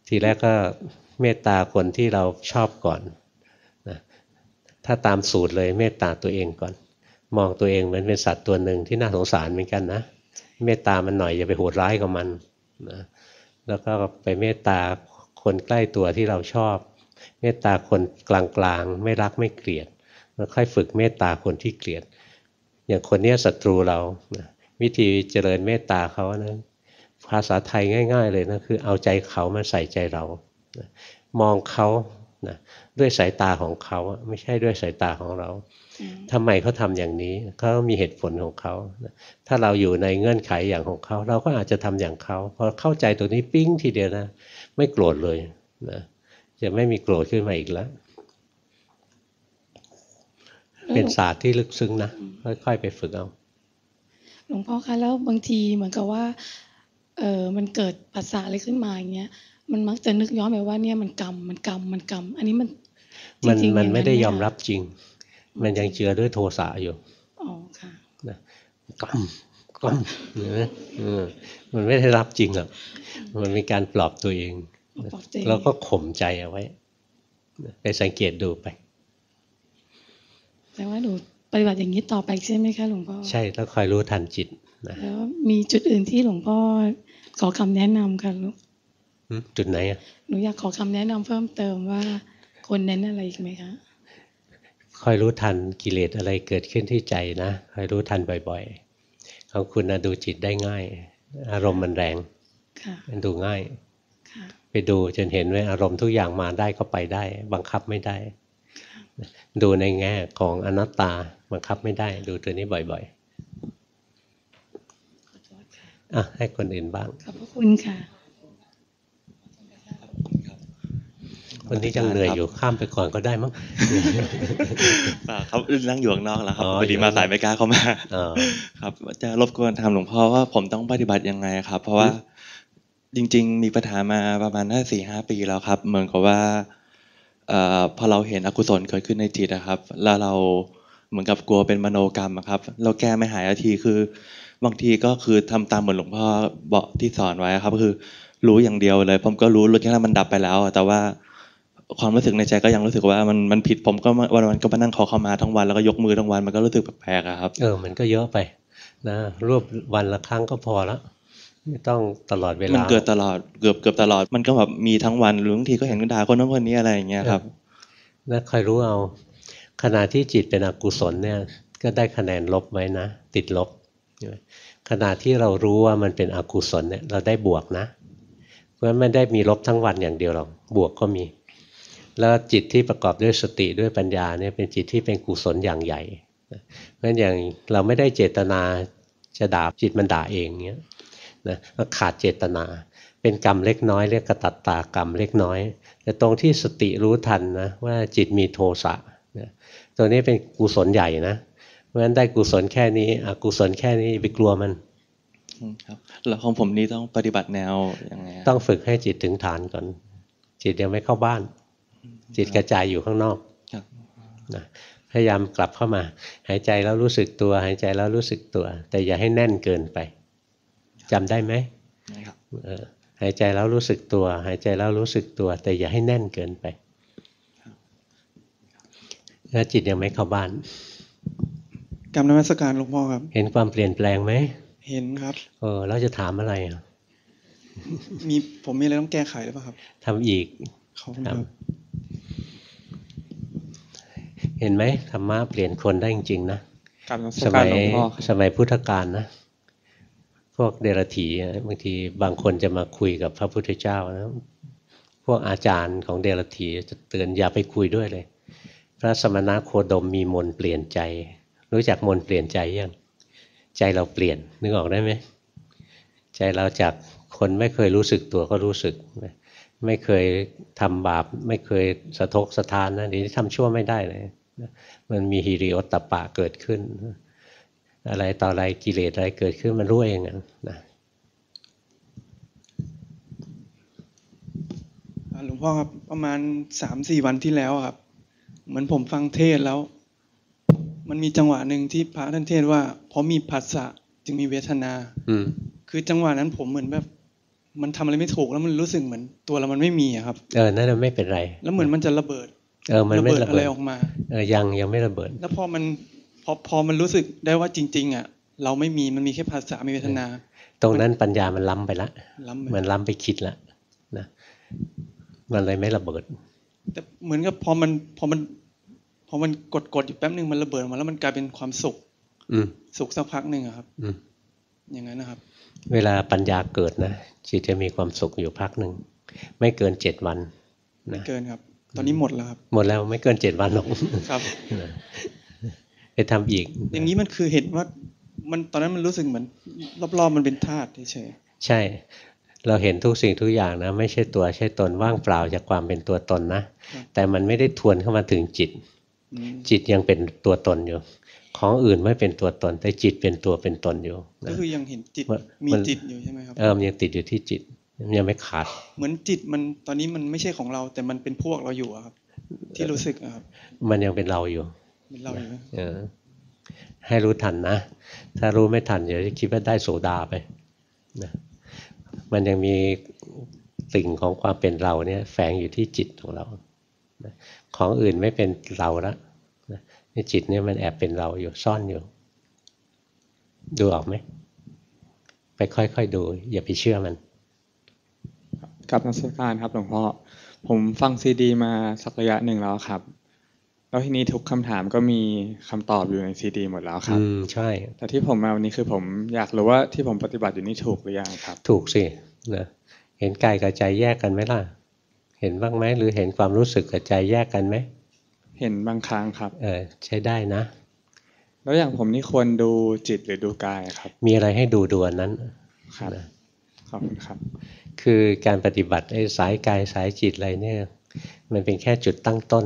ทีแรกก็เมตตาคนที่เราชอบก่อนนะถ้าตามสูตรเลยเมตตาตัวเองก่อนมองตัวเองเหมือนเป็นสัตว์ตัวหนึ่งที่น่าสงสารเหมือนกันนะเมตตามันหน่อยอย่าไปโหดร้ายกับมันนะแล้วก็ไปเมตตาคนใกล้ตัวที่เราชอบเมตตาคนกลางๆไม่รักไม่เกลียดแล้วค่อยฝึกเมตตาคนที่เกลียดอย่างคนนี้ศัตรูเรานะวิธีเจริญเมตตาเขานะภาษาไทยง่ายๆเลยนะคือเอาใจเขามาใส่ใจเรานะมองเขานะด้วยสายตาของเขาไม่ใช่ด้วยสายตาของเราทำไมเขาทำอย่างนี้เขามีเหตุผลของเขาถ้าเราอยู่ในเงื่อนไขอย่างของเขาเราก็อาจจะทำอย่างเขาพอเข้าใจตัวนี้ปิ๊งทีเดียวนะไม่โกรธเลยนะจะไม่มีโกรธขึ้นมาอีกแล้วเป็นศาสตร์ที่ลึกซึ้งนะค่อยๆไปฝึกเอาหลวงพ่อคะแล้วบางทีเหมือนกับว่ามันเกิดปัสสาวะอะไรขึ้นมาอย่างเงี้ยมันมักจะนึกย้อนไปว่าเนี่ยมันกรรมอันนี้มันไม่ได้ยอมรับจริงมันยังเจือด้วยโทสะอยู่อ๋อค่ะนะกรรมนะมันไม่ได้รับจริงหรอกมันเป็นการปลอบตัวเองแล้วก็ข่มใจเอาไว้ไปสังเกตดูไปแต่ว่าหนูปฏิบัติอย่างนี้ต่อไปใช่ไหมคะหลวงพ่อใช่ต้องคอยรู้ทันจิตนะแล้วมีจุดอื่นที่หลวงพ่อขอคำแนะนำค่ะลูกจุดไหนอ่ะหนูอยากขอคำแนะนำเพิ่มเติมว่าคนเน้นอะไรอีกไหมคะคอยรู้ทันกิเลสอะไรเกิดขึ้นที่ใจนะคอยรู้ทันบ่อยๆของคุณนะดูจิตได้ง่ายอารมณ์มันแรงมันดูง่ายไปดูจนเห็นว่าอารมณ์ทุกอย่างมาได้ก็ไปได้บังคับไม่ได้ดูในแง่ของอนัตตาบังคับไม่ได้ดูตัวนี้บ่อยๆให้คนอื่นบ้างขอบคุณค่ะวันนี้ยังเหนื่อยอยู่ข้ามไปก่อนก็ได้มั้งเขานั่งอยู่ข้างนอกแล้วครับพอดีมาสายไม่กล้าเข้ามาครับจะรบกวนถามหลวงพ่อว่าผมต้องปฏิบัติยังไงครับเพราะว่าจริงๆมีปัญหามาประมาณ 4-5 ปีแล้วครับเหมือนกับว่าพอเราเห็นอกุศลเกิดขึ้นในจิตนะครับแล้วเราเหมือนกับกลัวเป็นมโนกรรมครับเราแก้ไม่หายทีคือบางทีก็คือทำตามเหมือนหลวงพ่อบอกที่สอนไว้ครับคือรู้อย่างเดียวเลยผมก็รู้แค่นั้นมันดับไปแล้วแต่ว่าความรู้สึกในใจก็ยังรู้สึกว่ามันผิดผมก็วันๆก็มานั่งขอเข้ามาทั้งวันแล้วก็ยกมือทั้งวันมันก็รู้สึกแปลกๆครับมันก็เยอะไปนะรวบวันละครั้งก็พอแล้วไม่ต้องตลอดเวลามันเกิดตลอดเกือบตลอดมันก็แบบมีทั้งวันหรือบางทีก็เห็นกระดาษคนนั้นคนนี้อะไรอย่างเงี้ยครับแล้วคอยรู้เอาขณะที่จิตเป็นอกุศลเนี่ยก็ได้คะแนนลบไว้นะติดลบขณะที่เรารู้ว่ามันเป็นอกุศลเนี่ยเราได้บวกนะเพราะไม่ได้มีลบทั้งวันอย่างเดียวหรอกบวกก็มีแล้วจิตที่ประกอบด้วยสติด้วยปัญญาเนี่ยเป็นจิตที่เป็นกุศลอย่างใหญ่เพราะฉะนั้นอย่างเราไม่ได้เจตนาจะด่าจิตมันด่าเองเงี้ยนะขาดเจตนาเป็นกรรมเล็กน้อยเรียกกตัตตากรรมเล็กน้อยแต่ตรงที่สติรู้ทันนะว่าจิตมีโทสะนะตัวนี้เป็นกุศลใหญ่นะเพราะฉะนั้นได้กุศลแค่นี้อกุศลแค่นี้ไปกลัวมันครับแล้วของผมนี้ต้องปฏิบัติแนวยังไงต้องฝึกให้จิตถึงฐานก่อนจิตยังไม่เข้าบ้านจิตกระจายอยู่ข้างนอกนะพยายามกลับเข้ามาหายใจแล้วรู้สึกตัวหายใจแล้วรู้สึกตัวแต่อย่าให้แน่นเกินไปจำได้ไหมหายใจแล้วรู้สึกตัวหายใจแล้วรู้สึกตัวแต่อย่าให้แน่นเกินไปแล้วจิตยังไม่เข้าบ้านกรรมนมัสการหลวงพ่อครับเห็นความเปลี่ยนแปลงไหมเห็นครับแล้วจะถามอะไรมีผมมีอะไรต้องแก้ไขหรือเปล่าครับทำอีกครับเห็นไหมธรรมะเปลี่ยนคนได้จริงๆนะสมัยพุทธกาลนะพวกเดรัจฉีบางทีบางคนจะมาคุยกับพระพุทธเจ้านะพวกอาจารย์ของเดรัจฉีจะเตือนอย่าไปคุยด้วยเลยพระสมณโคดมมีมนต์เปลี่ยนใจรู้จักมนต์เปลี่ยนใจยังใจเราเปลี่ยนนึกออกได้ไหมใจเราจากคนไม่เคยรู้สึกตัวก็รู้สึกไม่เคยทำบาปไม่เคยสะทกสะท้านนะเดี๋ยวนี้ทำชั่วไม่ได้เลยมันมีหิริโอตตัปปะเกิดขึ้นอะไรต่ออะไรกิเลสอะไรเกิดขึ้นมันรู้เองนะหลวงพ่อครับประมาณ 3-4 วันที่แล้วครับเหมือนผมฟังเทศแล้ว มันมีจังหวะหนึ่งที่พระท่านเทศว่าเพราะมีผัสสะจึงมีเวทนาคือจังหวะนั้นผมเหมือนแบบมันทำอะไรไม่ถูกแล้วมันรู้สึกเหมือนตัวเรามันไม่มีครับนั่นมันไม่เป็นไรแล้วเหมือนมันจะระเบิดมันระเบิดอะไรออกมายังไม่ระเบิดแล้วพอมันรู้สึกได้ว่าจริงๆอ่ะเราไม่มีมันมีแค่ผัสสะมีเวทนาตรงนั้นปัญญามันล้ำไปละเหมือนล้ำไปคิดละนะมันเลยไม่ระเบิดแต่เหมือนกับพอมันกดอยู่แป๊บนึงมันระเบิดมาแล้วมันกลายเป็นความสุขสักพักหนึ่งครับอย่างนั้นนะครับเวลาปัญญาเกิดนะจิตจะมีความสุขอยู่พักหนึ่งไม่เกิน7 วันไม่เกินครับตอนนี้หมดแล้วครับหมดแล้วไม่เกิน7 วันหรอกครับไปทำอีกอย่างนี้มันคือเห็นว่ามันตอนนั้นมันรู้สึกเหมือนรอบๆมันเป็นธาตุเฉยใช่เราเห็นทุกสิ่งทุกอย่างนะไม่ใช่ตัวใช่ตนว่างเปล่าจากความเป็นตัวตนนะแต่มันไม่ได้ทวนเข้ามาถึงจิตจิตยังเป็นตัวตนอยู่ของอื่นไม่เป็นตัวตนแต่จิตเป็นตัวเป็นตนอยู่ก็คือยังเห็นจิตมีจิตอยู่ใช่ไหมครับมันยังติดอยู่ที่จิตยังไม่ขาดเหมือนจิตมันตอนนี้มันไม่ใช่ของเราแต่มันเป็นพวกเราอยู่ครับที่รู้สึกครับมันยังเป็นเราอยู่ให้รู้ทันนะถ้ารู้ไม่ทันเดี๋ยวจะคิดว่าได้โสดาไปนะมันยังมีสิ่งของความเป็นเราเนี่ยแฝงอยู่ที่จิตของเราของอื่นไม่เป็นเราละนี่จิตเนี่ยมันแอบเป็นเราอยู่ซ่อนอยู่ดูออกไหมไปค่อยๆดูอย่าไปเชื่อมันกับนักศึกษาครับหลวงพ่อผมฟังซีดีมาสักระยะหนึ่งแล้วครับแล้วทีนี้ทุกคำถามก็มีคำตอบอยู่ในซีดีหมดแล้วครับใช่แต่ที่ผมมาวันนี้คือผมอยากรู้ว่าที่ผมปฏิบัติอยู่นี่ถูกหรือยังครับถูกสินะเห็นกายกับใจแยกกันไหมล่ะเห็นบ้างไหมหรือเห็นความรู้สึกกับใจแยกกันไหมเห็นบางครั้งครับใช้ได้นะแล้วอย่างผมนี่ควรดูจิตหรือดูกายครับมีอะไรให้ดูอันนั้นครับขอบคุณครับคือการปฏิบัติไอ้สายกายสายจิตอะไรเนี่ยมันเป็นแค่จุดตั้งต้น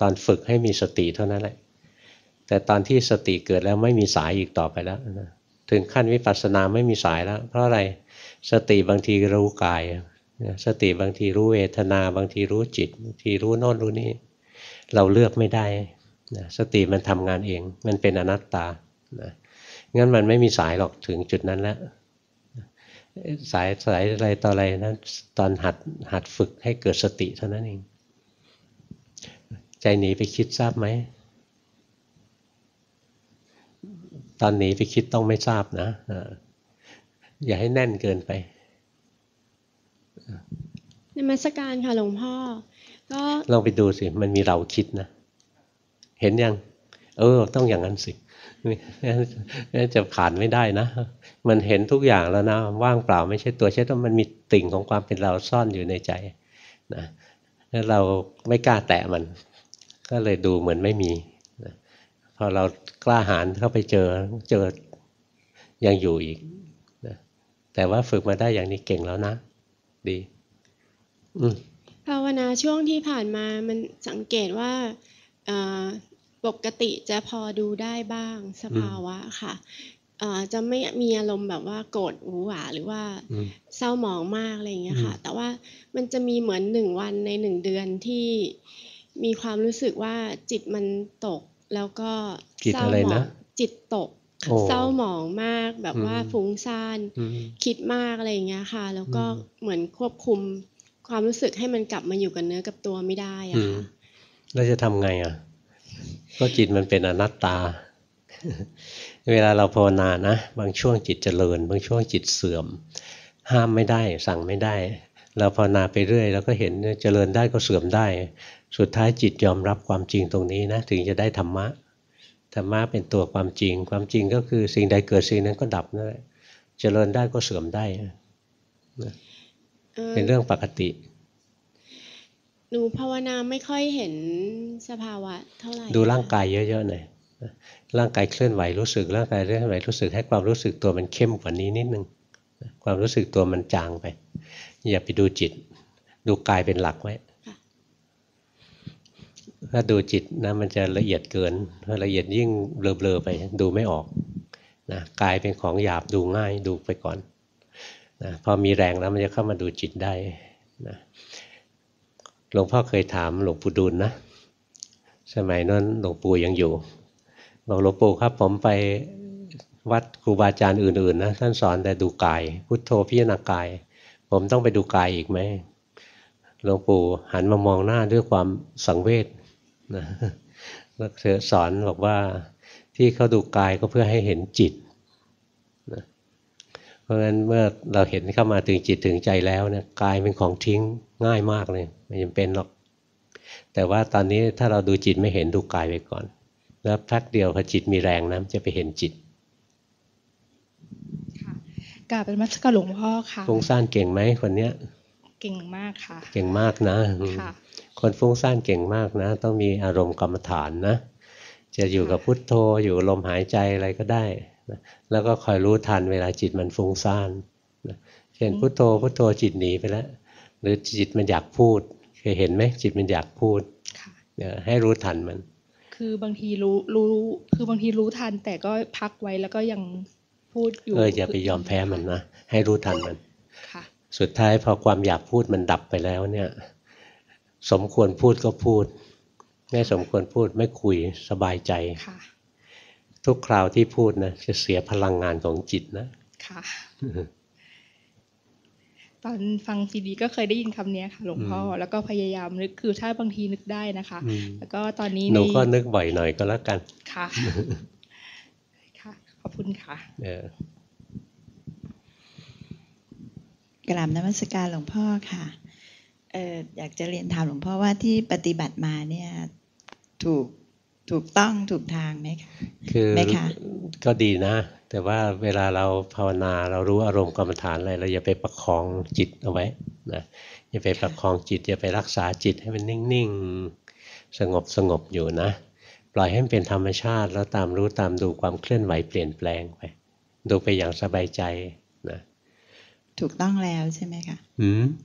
ตอนฝึกให้มีสติเท่านั้นแหละแต่ตอนที่สติเกิดแล้วไม่มีสายอีกต่อไปแล้วถึงขั้นวิปัสสนาไม่มีสายแล้วเพราะอะไรสติบางทีรู้กายสติบางทีรู้เวทนาบางทีรู้จิตบางทีรู้โน่นรู้นี่เราเลือกไม่ได้นะสติมันทำงานเองมันเป็นอนัตตานะงั้นมันไม่มีสายหรอกถึงจุดนั้นแล้วสายอะไรต่ออะไรนะตอนหัดฝึกให้เกิดสติเท่านั้นเองใจหนีไปคิดทราบไหมตอนหนีไปคิดต้องไม่ทราบนะอย่าให้แน่นเกินไปนมัสการค่ะหลวงพ่อก็ลองไปดูสิมันมีเราคิดนะเห็นยังต้องอย่างนั้นสิจะผ่านไม่ได้นะมันเห็นทุกอย่างแล้วนะว่างเปล่าไม่ใช่ตัวใช่ต้องมันมีติ่งของความเป็นเราซ่อนอยู่ในใจนะแล้วเราไม่กล้าแตะมันก็เลยดูเหมือนไม่มีนะพอเรากล้าหาญเข้าไปเจอยังอยู่อีกนะแต่ว่าฝึกมาได้อย่างนี้เก่งแล้วนะดีภาวนาช่วงที่ผ่านมามันสังเกตว่าปกติจะพอดูได้บ้างสภาวะค่ะจะไม่มีอารมณ์แบบว่าโกรธหวือหวาหรือว่าเศร้าหมองมากอะไรอย่างเงี้ยค่ะแต่ว่ามันจะมีเหมือน1 วันใน1 เดือนที่มีความรู้สึกว่าจิตมันตกแล้วก็จิตอะไรนะจิตตกเศร้าหมองมากแบบว่าฟุ้งซ่านคิดมากอะไรอย่างเงี้ยค่ะแล้วก็เหมือนควบคุมความรู้สึกให้มันกลับมาอยู่กับเนื้อกับตัวไม่ได้อะค่ะเราจะทำไงอ่ะก็จิตมันเป็นอนัตตาเวลาเราภาวนานะบางช่วงจิตเจริญบางช่วงจิตเสื่อมห้ามไม่ได้สั่งไม่ได้เราภาวนาไปเรื่อยแล้วก็เห็นเจริญได้ก็เสื่อมได้สุดท้ายจิตยอมรับความจริงตรงนี้นะถึงจะได้ธรรมะธรรมะเป็นตัวความจริงความจริงก็คือสิ่งใดเกิดสิ่งนั้นก็ดับนั่นแหละเจริญได้ก็เสื่อมได้เป็นเรื่องปกติหนูภาวนาไม่ค่อยเห็นสภาวะเท่าไหร่ดูร่างกายเยอะๆหน่อยร่างกายเคลื่อนไหวรู้สึกร่างกายเคลื่อนไหวรู้สึกให้ความรู้สึกตัวมันเข้มกว่านี้นิดนึงความรู้สึกตัวมันจางไปอย่าไปดูจิตดูกายเป็นหลักไว้ถ้าดูจิตนะมันจะละเอียดเกินละเอียดยิ่งเบลอๆไปดูไม่ออกนะกายเป็นของหยาบดูง่ายดูไปก่อนนะพอมีแรงแล้วมันจะเข้ามาดูจิตได้นะหลวงพ่อเคยถามหลวงปู่ดูลนะสมัยนั้นหลวงปู่ยังอยู่ บอกหลวงปู่ครับผมไปวัดครูบาอาจารย์อื่นๆนะท่านสอนแต่ดูกายพุทโธพิจารณากายผมต้องไปดูกายอีกไหมหลวงปู่หันมามองหน้าด้วยความสังเวชนะแล้วเธอสอนบอกว่าที่เขาดูกายก็เพื่อให้เห็นจิตนะเพราะฉะนั้นเมื่อเราเห็นเข้ามาถึงจิตถึงใจแล้วเนี่ยกายเป็นของทิ้งง่ายมากเลยไม่จำเป็นหรอกแต่ว่าตอนนี้ถ้าเราดูจิตไม่เห็นดูกายไปก่อนแล้วพักเดียวพอจิตมีแรงนะจะไปเห็นจิตค่ะกราบเป็นมัสการหลวงพ่อค่ะฟุ้งซ่านเก่งไหมคนเนี้ยเก่งมากค่ะเก่งมากนะคนฟุ้งซ่านเก่งมากนะต้องมีอารมณ์กรรมฐานนะจะอยู่กับพุทโธอยู่ลมหายใจอะไรก็ได้นะแล้วก็คอยรู้ทันเวลาจิตมันฟุ้งซ่านนะเช่นพุทโธพุทโธจิตหนีไปแล้วหรือจิตมันอยากพูดเคยเห็นไหมจิตมันอยากพูดให้รู้ทันมันคือบางทีรู้ทันแต่ก็พักไว้แล้วก็ยังพูดอยู่อย่าไปยอมแพ้มันนะให้รู้ทันมันสุดท้ายพอความอยากพูดมันดับไปแล้วเนี่ยสมควรพูดก็พูดไม่สมควรพูดไม่คุยสบายใจทุกคราวที่พูดนะจะเสียพลังงานของจิตนะค่ะ ตอนฟังซีดีก็เคยได้ยินคำนี้ค่ะหลวงพ่อแล้วก็พยายามนึกคือถ้าบางทีนึกได้นะคะแล้วก็ตอนนี้หนูก็นึกบ่อยหน่อยก็แล้วกันค่ะ ค่ะขอบคุณค่ะกราบนมัสการหลวงพ่อค่ะอยากจะเรียนถามหลวงพ่อว่าที่ปฏิบัติมาเนี่ยถูกต้องถูกทางไหมคะคือก็ดีนะแต่ว่าเวลาเราภาวนาเรารู้อารมณ์กรรมฐานอะไรเราอย่าไปประคองจิตเอาไว้นะอย่าไปประคองจิตอย่าไปรักษาจิตให้มันนิ่งๆสงบอยู่นะปล่อยให้มันเป็นธรรมชาติแล้วตามรู้ตามดูความเคลื่อนไหวเปลี่ยนแปลงไปดูไปอย่างสบายใจนะถูกต้องแล้วใช่ไหมคะ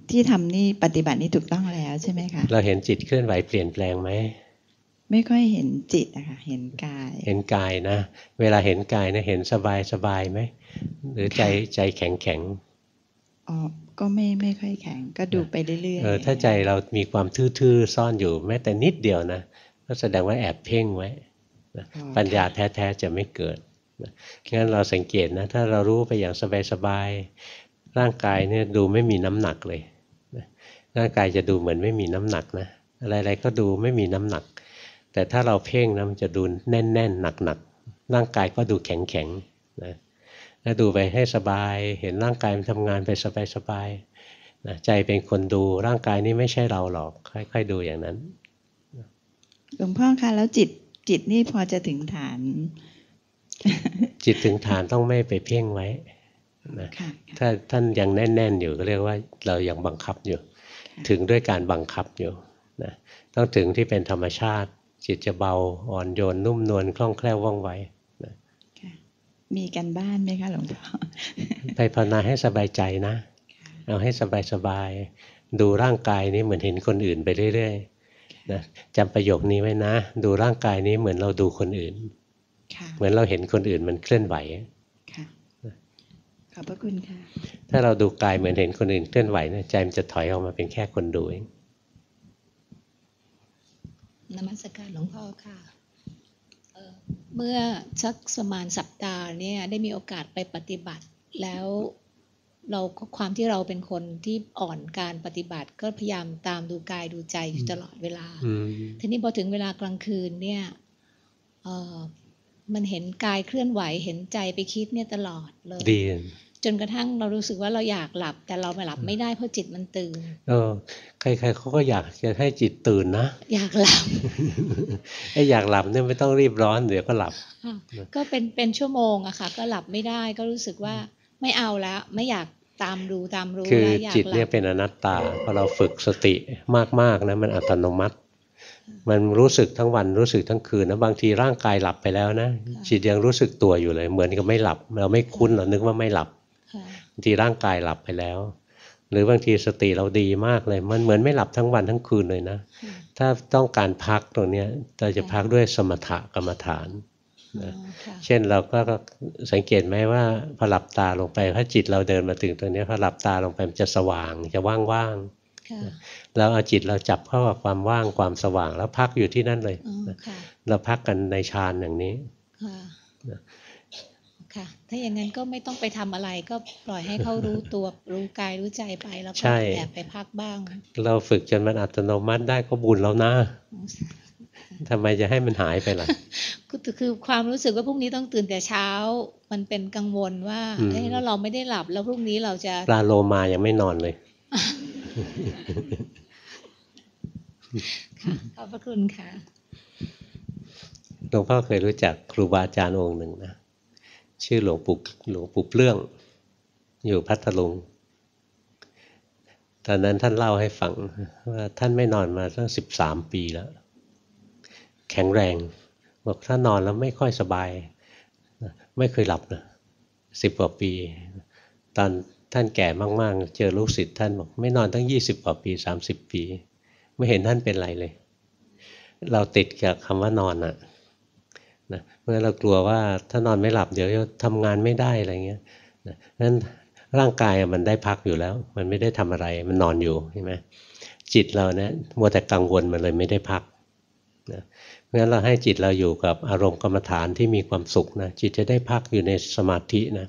ที่ทำนี่ปฏิบัตินี่ถูกต้องแล้วใช่ไหมคะเราเห็นจิตเคลื่อนไหวเปลี่ยนแปลงไหมไม่ค่อยเห็นจิตนะคะเห็นกายเห็นกายนะเวลาเห็นกายเนี่ยเห็นสบายไหมหรือใจแข็งอ๋อก็ไม่ค่อยแข็งก็ดูไปเรื่อยๆถ้าใจเรามีความทื่อๆซ่อนอยู่แม้แต่นิดเดียวนะก็แสดงว่าแอบเพ่งไว้ปัญญาแท้ๆจะไม่เกิดงั้นเราสังเกตนะถ้าเรารู้ไปอย่างสบายร่างกายเนี่ยดูไม่มีน้ำหนักเลยร่างกายจะดูเหมือนไม่มีน้ำหนักนะอะไรๆก็ดูไม่มีน้ำหนักแต่ถ้าเราเพ่งนะมันจะดูแน่นๆหนักร่างกายก็ดูแข็งๆนะแล้วดูไปให้สบายเห็นร่างกายมันทำงานไปสบายๆนะใจเป็นคนดูร่างกายนี่ไม่ใช่เราหรอกค่อยๆดูอย่างนั้นหลวงพ่อคะแล้วจิตนี่พอจะถึงฐานจิตถึงฐานต้องไม่ไปเพ่งไว้นะถ้าท่านยังแน่นๆอยู่ก็เรียกว่าเรายังบังคับอยู่ถึงด้วยการบังคับอยู่นะต้องถึงที่เป็นธรรมชาติจิตจะเบาอ่อนโยนนุ่มนวลคล่องแคล่วว่องไวนะมีกันบ้านไหมคะหลวงพ่อไปภาวนาให้สบายใจนะเอาให้สบายดูร่างกายนี้เหมือนเห็นคนอื่นไปเรื่อยๆนะจำประโยคนี้ไว้นะดูร่างกายนี้เหมือนเราดูคนอื่นเหมือนเราเห็นคนอื่นมันเคลื่อนไหวขอบพระคุณค่ะถ้าเราดูกายเหมือนเห็นคนอื่นเคลื่อนไหวเนี่ยใจมันจะถอยออกมาเป็นแค่คนดูเองนมัสการหลวงพ่อค่ะเมื่อสักประมาณสัปดาห์เนี่ยได้มีโอกาสไปปฏิบัติแล้วเราก็ความที่เราเป็นคนที่อ่อนการปฏิบัติก็พยายามตามดูกายดูใจอยู่ตลอดเวลาทีนี้พอถึงเวลากลางคืนเนี่ยมันเห็นกายเคลื่อนไหวเห็นใจไปคิดเนี่ยตลอดเลยจนกระทั่งเรารู้สึกว่าเราอยากหลับแต่เราไม่หลับไม่ได้เพราะจิตมันตื่นใครๆเขาก็อยากจะให้จิตตื่นนะอยากหลับ ไอ้อยากหลับเนี่ยไม่ต้องรีบร้อนเดี๋ยวก็หลับก็เป็นชั่วโมงอะค่ะก็หลับไม่ได้ก็รู้สึกว่าไม่เอาแล้วไม่อยากตามรู้คือจิตเนี่ยเป็นอนัตตาพอเราฝึกสติมากๆนะมันอัตโนมัติมันรู้สึกทั้งวันรู้สึกทั้งคืนนะบางทีร่างกายหลับไปแล้วนะจิตยังรู้สึกตัวอยู่เลยเหมือนกับไม่หลับเราไม่คุ้นเรานึกว่าไม่หลับบางทีร่างกายหลับไปแล้วหรือบางทีสติเราดีมากเลยมันเหมือนไม่หลับทั้งวันทั้งคืนเลยนะถ้าต้องการพักตรงนี้เราจะพักด้วยสมถกรรมฐานนะเช่นเราก็สังเกตไหมว่าพอหลับตาลงไปถ้าจิตเราเดินมาถึงตรงนี้พอหลับตาลงไปมันจะสว่างจะว่างๆเราเอาจิตเราจับเข้ากับความว่างความสว่างแล้วพักอยู่ที่นั่นเลยเราพักกันในฌานอย่างนี้ ค่ะถ้าอย่างนั้นก็ไม่ต้องไปทำอะไรก็ปล่อยให้เขารู้ตัวรู้กายรู้ใจไปแล้วก็แอบไปพักบ้างเราฝึกจนมันอัตโนมัติได้ก็บุญแล้วนะทำไมจะให้มันหายไปล่ะคือความรู้สึกว่าพรุ่งนี้ต้องตื่นแต่เช้ามันเป็นกังวลว่าเอ๊ะแล้วเราไม่ได้หลับแล้วพรุ่งนี้เราจะปลาโลมายังไม่นอนเลยค่ะขอบพระคุณค่ะหลวงพ่อเคยรู้จักครูบาอาจารย์องค์หนึ่งนะชื่อหลวงปู่เปลื้องอยู่พัทลุงตอนนั้นท่านเล่าให้ฟังว่าท่านไม่นอนมาตั้ง13 ปีแล้วแข็งแรงบอกถ้านอนแล้วไม่ค่อยสบายไม่เคยหลับนะ10 กว่าปีตอนท่านแก่มากๆเจอลูกศิษย์ท่านบอกไม่นอนตั้ง20 กว่าปี30 ปีไม่เห็นท่านเป็นไรเลยเราติดกับคำว่านอนอะนะเพราะฉะนั้นเรากลัวว่าถ้านอนไม่หลับเดี๋ยวจะทำงานไม่ได้อะไรเงี้ยนะงั้นร่างกายมันได้พักอยู่แล้วมันไม่ได้ทำอะไรมันนอนอยู่ใช่ไหมจิตเราเนี่ยมัวแต่กังวลมันเลยไม่ได้พักนะเพราะฉะนั้นเราให้จิตเราอยู่กับอารมณ์กรรมฐานที่มีความสุขนะจิตจะได้พักอยู่ในสมาธินะ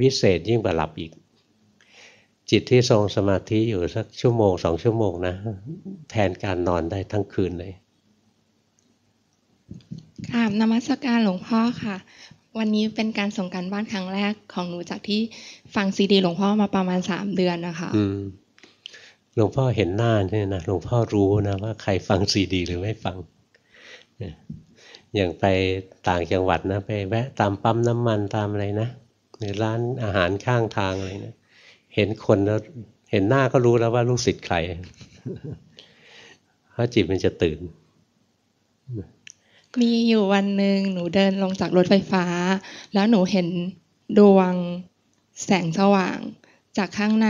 วิเศษยิ่งกว่าหลับอีกจิตที่ทรงสมาธิอยู่สัก1-2 ชั่วโมงนะแทนการนอนได้ทั้งคืนเลยกราบนมัสการหลวงพ่อค่ะวันนี้เป็นการส่งการบ้านครั้งแรกของหนูจากที่ฟังซีดีหลวงพ่อมาประมาณ3 เดือนนะคะหลวงพ่อเห็นหน้าเนี่ยนะหลวงพ่อรู้นะว่าใครฟังซีดีหรือไม่ฟังอย่างไปต่างจังหวัดนะไปแวะตามปั๊มน้ำมันตามอะไรนะหรือร้านอาหารข้างทางอะไรนะเห็นคนแล้วเห็นหน้าก็รู้แล้วว่าลูกศิษย์ใครเพราะจิตมันจะตื่นมีอยู่วันหนึ่งหนูเดินลงจากรถไฟฟ้าแล้วหนูเห็นดวงแสงสว่างจากข้างใน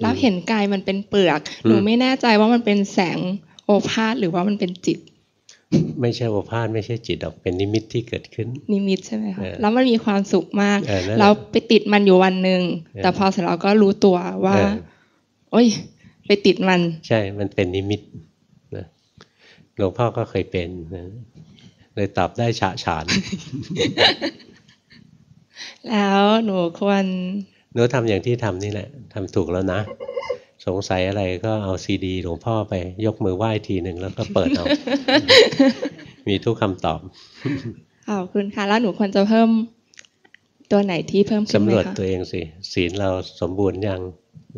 แล้วเห็นกายมันเป็นเปลือกหนูไม่แน่ใจว่ามันเป็นแสงโอภาสหรือว่ามันเป็นจิตไม่ใช่โอภาสไม่ใช่จิตหรอกเป็นนิมิตที่เกิดขึ้นนิมิตใช่ไหมคะแล้วมันมีความสุขมากแล้วไปติดมันอยู่วันหนึ่งแต่พอเสร็จแล้วก็รู้ตัวว่าโอ๊ยไปติดมันใช่มันเป็นนิมิตนะหลวงพ่อก็เคยเป็นนะเลยตอบได้ฉะฉาน แล้วหนูควรหนูทำอย่างที่ทำนี่แหละทำถูกแล้วนะสงสัยอะไรก็เอาซีดีหลวงพ่อไปยกมือไหว้ทีหนึ่งแล้วก็เปิดเอา มีทุกคำตอบขอบคุณค่ะแล้วหนูควรจะเพิ่มตัวไหนที่เพิ่มขึ้นไหมคะสำรวจตัวเองสิศีลเราสมบูรณ์ยัง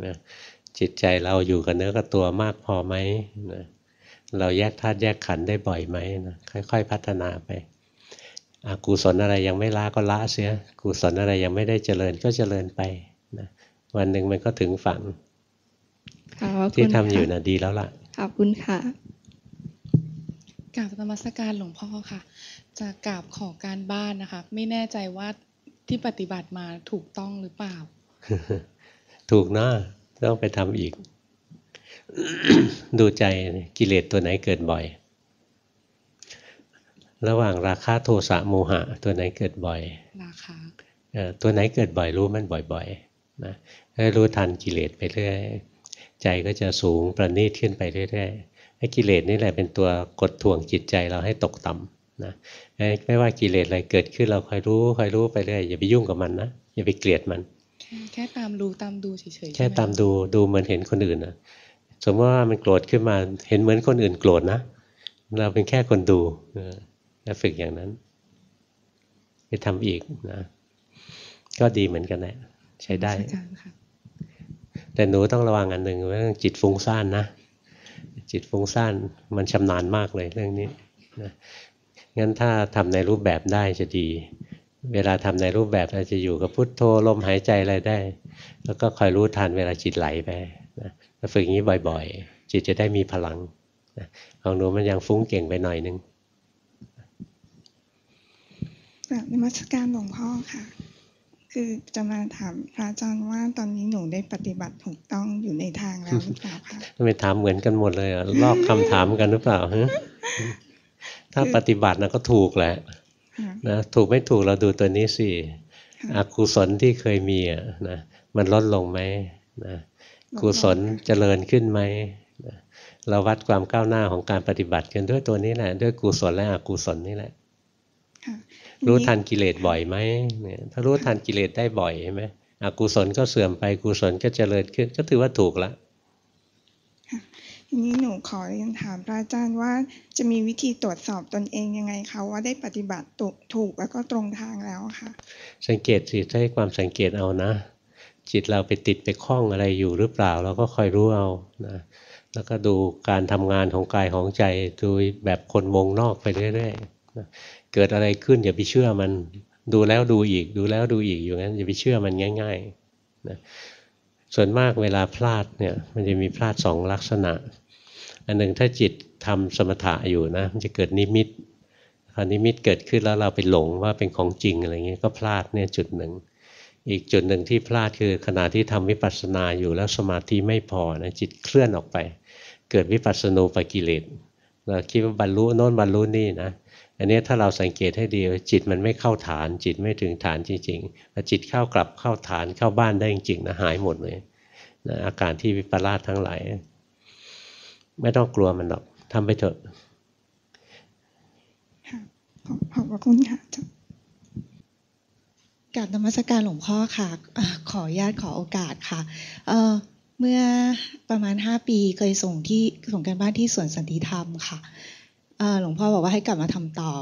นะจิตใจเราอยู่กับเนื้อกับตัวมากพอไหมนะเราแยกธาตุแยกขันธ์ได้บ่อยไหมนะค่อยๆพัฒนาไปอกุศลอะไรยังไม่ละก็ละเสียกุศลอะไรยังไม่ได้เจริญก็เจริญไปนะวันหนึ่งมันก็ถึงฝันที่ทำอยู่น่ะดีแล้วล่ะขอบคุณค่ะกราบนมัสการหลวงพ่อค่ะจะกราบขอการบ้านนะคะไม่แน่ใจว่าที่ปฏิบัติมาถูกต้องหรือเปล่า ถูกนะต้องไปทำอีกดูใจกิเลสตัวไหนเกิดบ่อยระหว่างราคะโทสะโมหะตัวไหนเกิดบ่อยราคะตัวไหนเกิดบ่อยรู้มันบ่อยๆนะให้รู้ทันกิเลสไปเรื่อยใจก็จะสูงประณีตขึ้นไปเรื่อยๆไอ้กิเลสนี่แหละเป็นตัวกดท่วงจิตใจเราให้ตกต่ำนะไม่ว่ากิเลสอะไรเกิดขึ้นเราคอยรู้ไปเรื่อยอย่าไปยุ่งกับมันนะอย่าไปเกลียดมันแค่ตามรู้ตามดูเฉยๆแค่ตามดูเหมือนเห็นคนอื่นนะสมมติว่ามันโกรธขึ้นมาเห็นเหมือนคนอื่นโกรธนะเราเป็นแค่คนดูแล้วฝึกอย่างนั้นไปทำอีกนะก็ดีเหมือนกันแหละใช้ได้แต่หนูต้องระวังอันหนึ่งเรื่องจิตฟุ้งซ่านนะจิตฟุ้งซ่านมันชำนาญมากเลยเรื่องนี้นะงั้นถ้าทำในรูปแบบได้จะดีเวลาทำในรูปแบบเราจะอยู่กับพุทโธลมหายใจอะไรได้แล้วก็คอยรู้ทันเวลาจิตไหลไปนะฝึกอย่างนี้บ่อยๆจิตจะได้มีพลังของหนูมันยังฟุ้งเก่งไปหน่อยนึงนมัสการหลวงพ่อค่ะคือจะมาถามพระอาจารย์ว่าตอนนี้หนูได้ปฏิบัติถูกต้องอยู่ในทางแล้วหรือเปล่าคะทำไมถามเหมือนกันหมดเลยอ่ะลอกคำถามกันหรือเปล่าฮะถ้าปฏิบัตินะก็ถูกแหละนะถูกไม่ถูกเราดูตัวนี้สิอกุศลที่เคยมีอ่ะนะมันลดลงไหมนะกุศลเจริญขึ้นไหมเราวัดความก้าวหน้าของการปฏิบัติกันด้วยตัวนี้แหละด้วยกุศลและอกุศลนี่แหละ รู้ทันกิเลสบ่อยไหมเนี่ยถ้ารู้ทันกิเลสได้บ่อยใช่ไหมอกุศลก็เสื่อมไปกุศลก็เจริญขึ้นก็ถือว่าถูกละทีนี้หนูขอเรียนถามพระอาจารย์ว่าจะมีวิธีตรวจสอบตนเองยังไงคะว่าได้ปฏิบัติถูกแล้วก็ตรงทางแล้วค่ะสังเกตสิใช้ความสังเกตเอานะจิตเราไปติดไปคล้องอะไรอยู่หรือเปล่าเราก็คอยรู้เอานะแล้วก็ดูการทำงานของกายของใจดูแบบคนวงนอกไปเรื่อยๆเกิดอะไรขึ้นอย่าไปเชื่อมันดูแล้วดูอีกดูแล้วดูอีกอยู่งั้นอย่าไปเชื่อมันง่ายๆนะส่วนมากเวลาพลาดเนี่ยมันจะมีพลาดสองลักษณะอันหนึ่งถ้าจิตทำสมถะอยู่นะมันจะเกิดนิมิตพอนิมิตเกิดขึ้นแล้วเราไปหลงว่าเป็นของจริงอะไรเงี้ยก็พลาดเนี่ยจุดหนึ่งอีกจุดหนึ่งที่พลาดคือขณะที่ทำวิปัสสนาอยู่แล้วสมาธิไม่พอนะจิตเคลื่อนออกไปเกิดวิปัสสนูปกิเลสเราคิดว่าบรรลุโน้นบรรลุนี่นะอันนี้ถ้าเราสังเกตให้ดีจิตมันไม่เข้าฐานจิตไม่ถึงฐานจริงๆถ้าจิตเข้ากลับเข้าฐานเข้าบ้านได้จริงๆนะหายหมดเลยนะอาการที่วิปลาสทั้งหลายไม่ต้องกลัวมันหรอกทำไปเถอะขอบคุณค่ะกราบนมัสการหลวงพ่อค่ะขออนุญาตขอโอกาสค่ะเมื่อประมาณ5ปีเคยส่งการบ้านที่สวนสันติธรรมค่ะหลวงพ่อบอกว่าให้กลับมาทำต่อ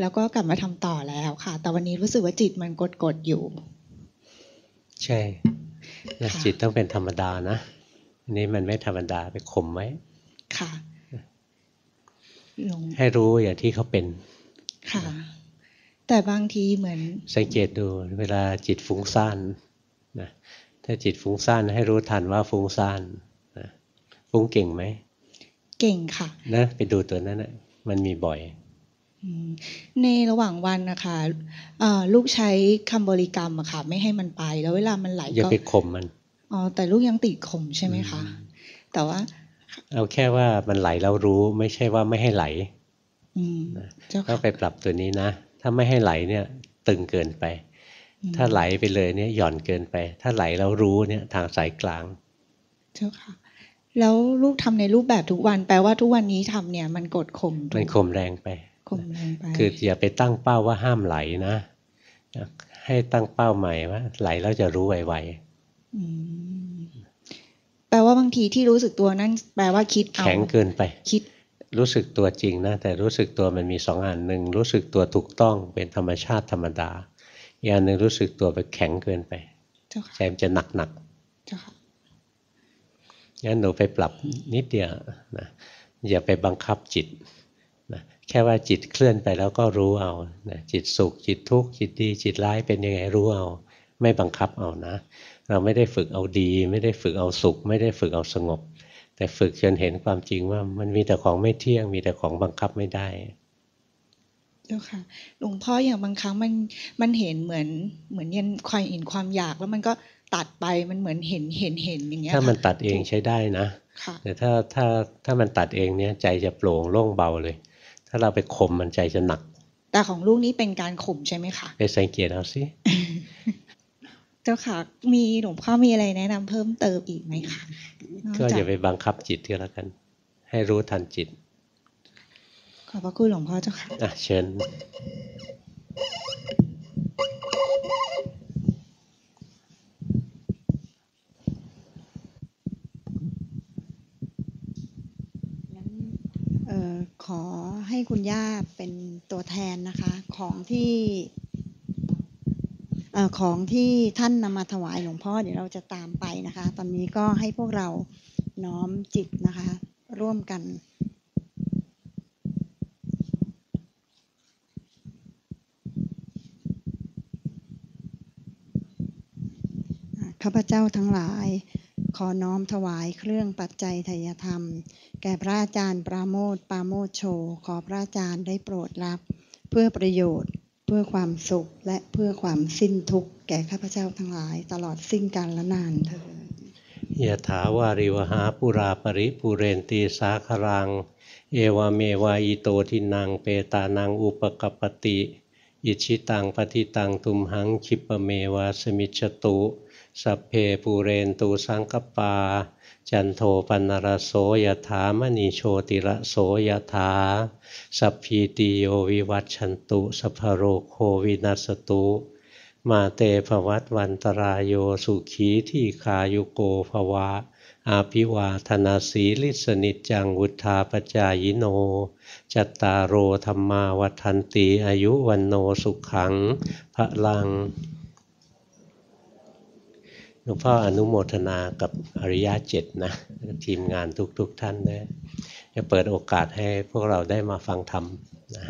แล้วก็กลับมาทำต่อแล้วค่ะแต่วันนี้รู้สึกว่าจิตมันกดอยู่ใช่จิตต้องเป็นธรรมดานะอันนี้มันไม่ธรรมดาไปข่มไว้ค่ะให้รู้อย่างที่เขาเป็นค่ะแต่บางทีเหมือนสังเกตดูเวลาจิตฟุ้งซ่านนะถ้าจิตฟุ้งซ่านให้รู้ทันว่าฟุ้งซ่านนะฟุ้งเก่งไหมเก่งค่ะนะไปดูตัวนั้นนะมันมีบ่อยในระหว่างวันนะคะลูกใช้คำบริกรรมอะค่ะไม่ให้มันไปแล้วเวลามันไหลก็อย่าไปข่มมันอ๋อแต่ลูกยังติดข่มใช่ไหมคะแต่ว่าเอาแค่ว่ามันไหลเรารู้ไม่ใช่ว่าไม่ให้ไหลก็ไปปรับตัวนี้นะถ้าไม่ให้ไหลเนี่ยตึงเกินไปถ้าไหลไปเลยเนี่ยหย่อนเกินไปถ้าไหลเรารู้เนี่ยทางสายกลางเจ้าค่ะแล้วลูกทำในรูปแบบทุกวันแปลว่าทุกวันนี้ทำเนี่ยมันกดข่มมันข่มแรงไปคืออย่าไปตั้งเป้าว่าห้ามไหลนะให้ตั้งเป้าใหม่ว่าไหลแล้วจะรู้ไวๆแปลว่าบางทีที่รู้สึกตัวนั่นแปลว่าคิดแข็งเกินไปคิดรู้สึกตัวจริงนะแต่รู้สึกตัวมันมี2อันหนึ่งรู้สึกตัวถูกต้องเป็นธรรมชาติธรรมดาอีกอันหนึ่งรู้สึกตัวไปแข็งเกินไปใจมันจะหนักงั้นหนูไปปรับนิดเดียวนะอย่าไปบังคับจิตนะแค่ว่าจิตเคลื่อนไปแล้วก็รู้เอานะจิตสุขจิตทุกข์จิตดีจิตร้ายเป็นยังไงรู้เอาไม่บังคับเอานะเราไม่ได้ฝึกเอาดีไม่ได้ฝึกเอาสุขไม่ได้ฝึกเอาสงบแต่ฝึกจนเห็นความจริงว่ามันมีแต่ของไม่เที่ยงมีแต่ของบังคับไม่ได้เจ้าค่ะหลวงพ่ออย่างบางครั้งมันเห็นเหมือนยันความเห็นความอยากแล้วมันก็ตัดไปมันเหมือนเห็นอย่างเงี้ยถ้ามันตัดเองใช้ได้นะแต่ถ้ามันตัดเองเนี้ยใจจะโปร่งโล่งเบาเลยถ้าเราไปข่มมันใจจะหนักแต่ของลูกนี้เป็นการข่มใช่ไหมคะไปสังเกตเอาสิ เจ้าค่ะมีหลวงพ่อมีอะไรแนะนำเพิ่มเติมอีกไหมคะก็อย่าไปบังคับจิตก็แล้วกันให้รู้ทันจิตขอบพระคุณหลวงพ่อเจ้าค่ะเชิญขอให้คุณย่าเป็นตัวแทนนะคะของที่ท่านนำมาถวายหลวงพ่อเดี๋ยวเราจะตามไปนะคะตอนนี้ก็ให้พวกเราน้อมจิตนะคะร่วมกันข้าพเจ้าทั้งหลายขอน้อมถวายเครื่องปัจจัยไตรธรรมแก่พระอาจารย์ปราโมทย์ปราโมทย์โชขอพระอาจารย์ได้โปรดรับเพื่อประโยชน์เพื่อความสุขและเพื่อความสิ้นทุกข์แก่ข้าพเจ้าทั้งหลายตลอดสิ้นกาลนานเถิดยะถาวาริวหาปุราปริปุเรนติสาครังเอวเมวาอิโตทินังเปตานังอุปกัปปติอิชิตังปฏิตังทุมหังคิปเมวาสมิจฉตุ สัพเพปูเรนตูสังคปาจันโทปนรโสยถามณีโชติระโสยถาสัพพีติโยวิวัชชันตุสัพพโรโควินัสตุมาเตภวัตวันตรายโยสุขีที่ขายุโกภวะอาภิวาทนาสีลิสนิจจังวุธาปจายิโนจัตตารโอธรรมาวัฏันติอายุวันโนสุขังพลังหลวงพ่ออนุโมทนากับอริยะเจ็ดนะทีมงานทุกท่านด้วยจะเปิดโอกาสให้พวกเราได้มาฟังธรรมนะ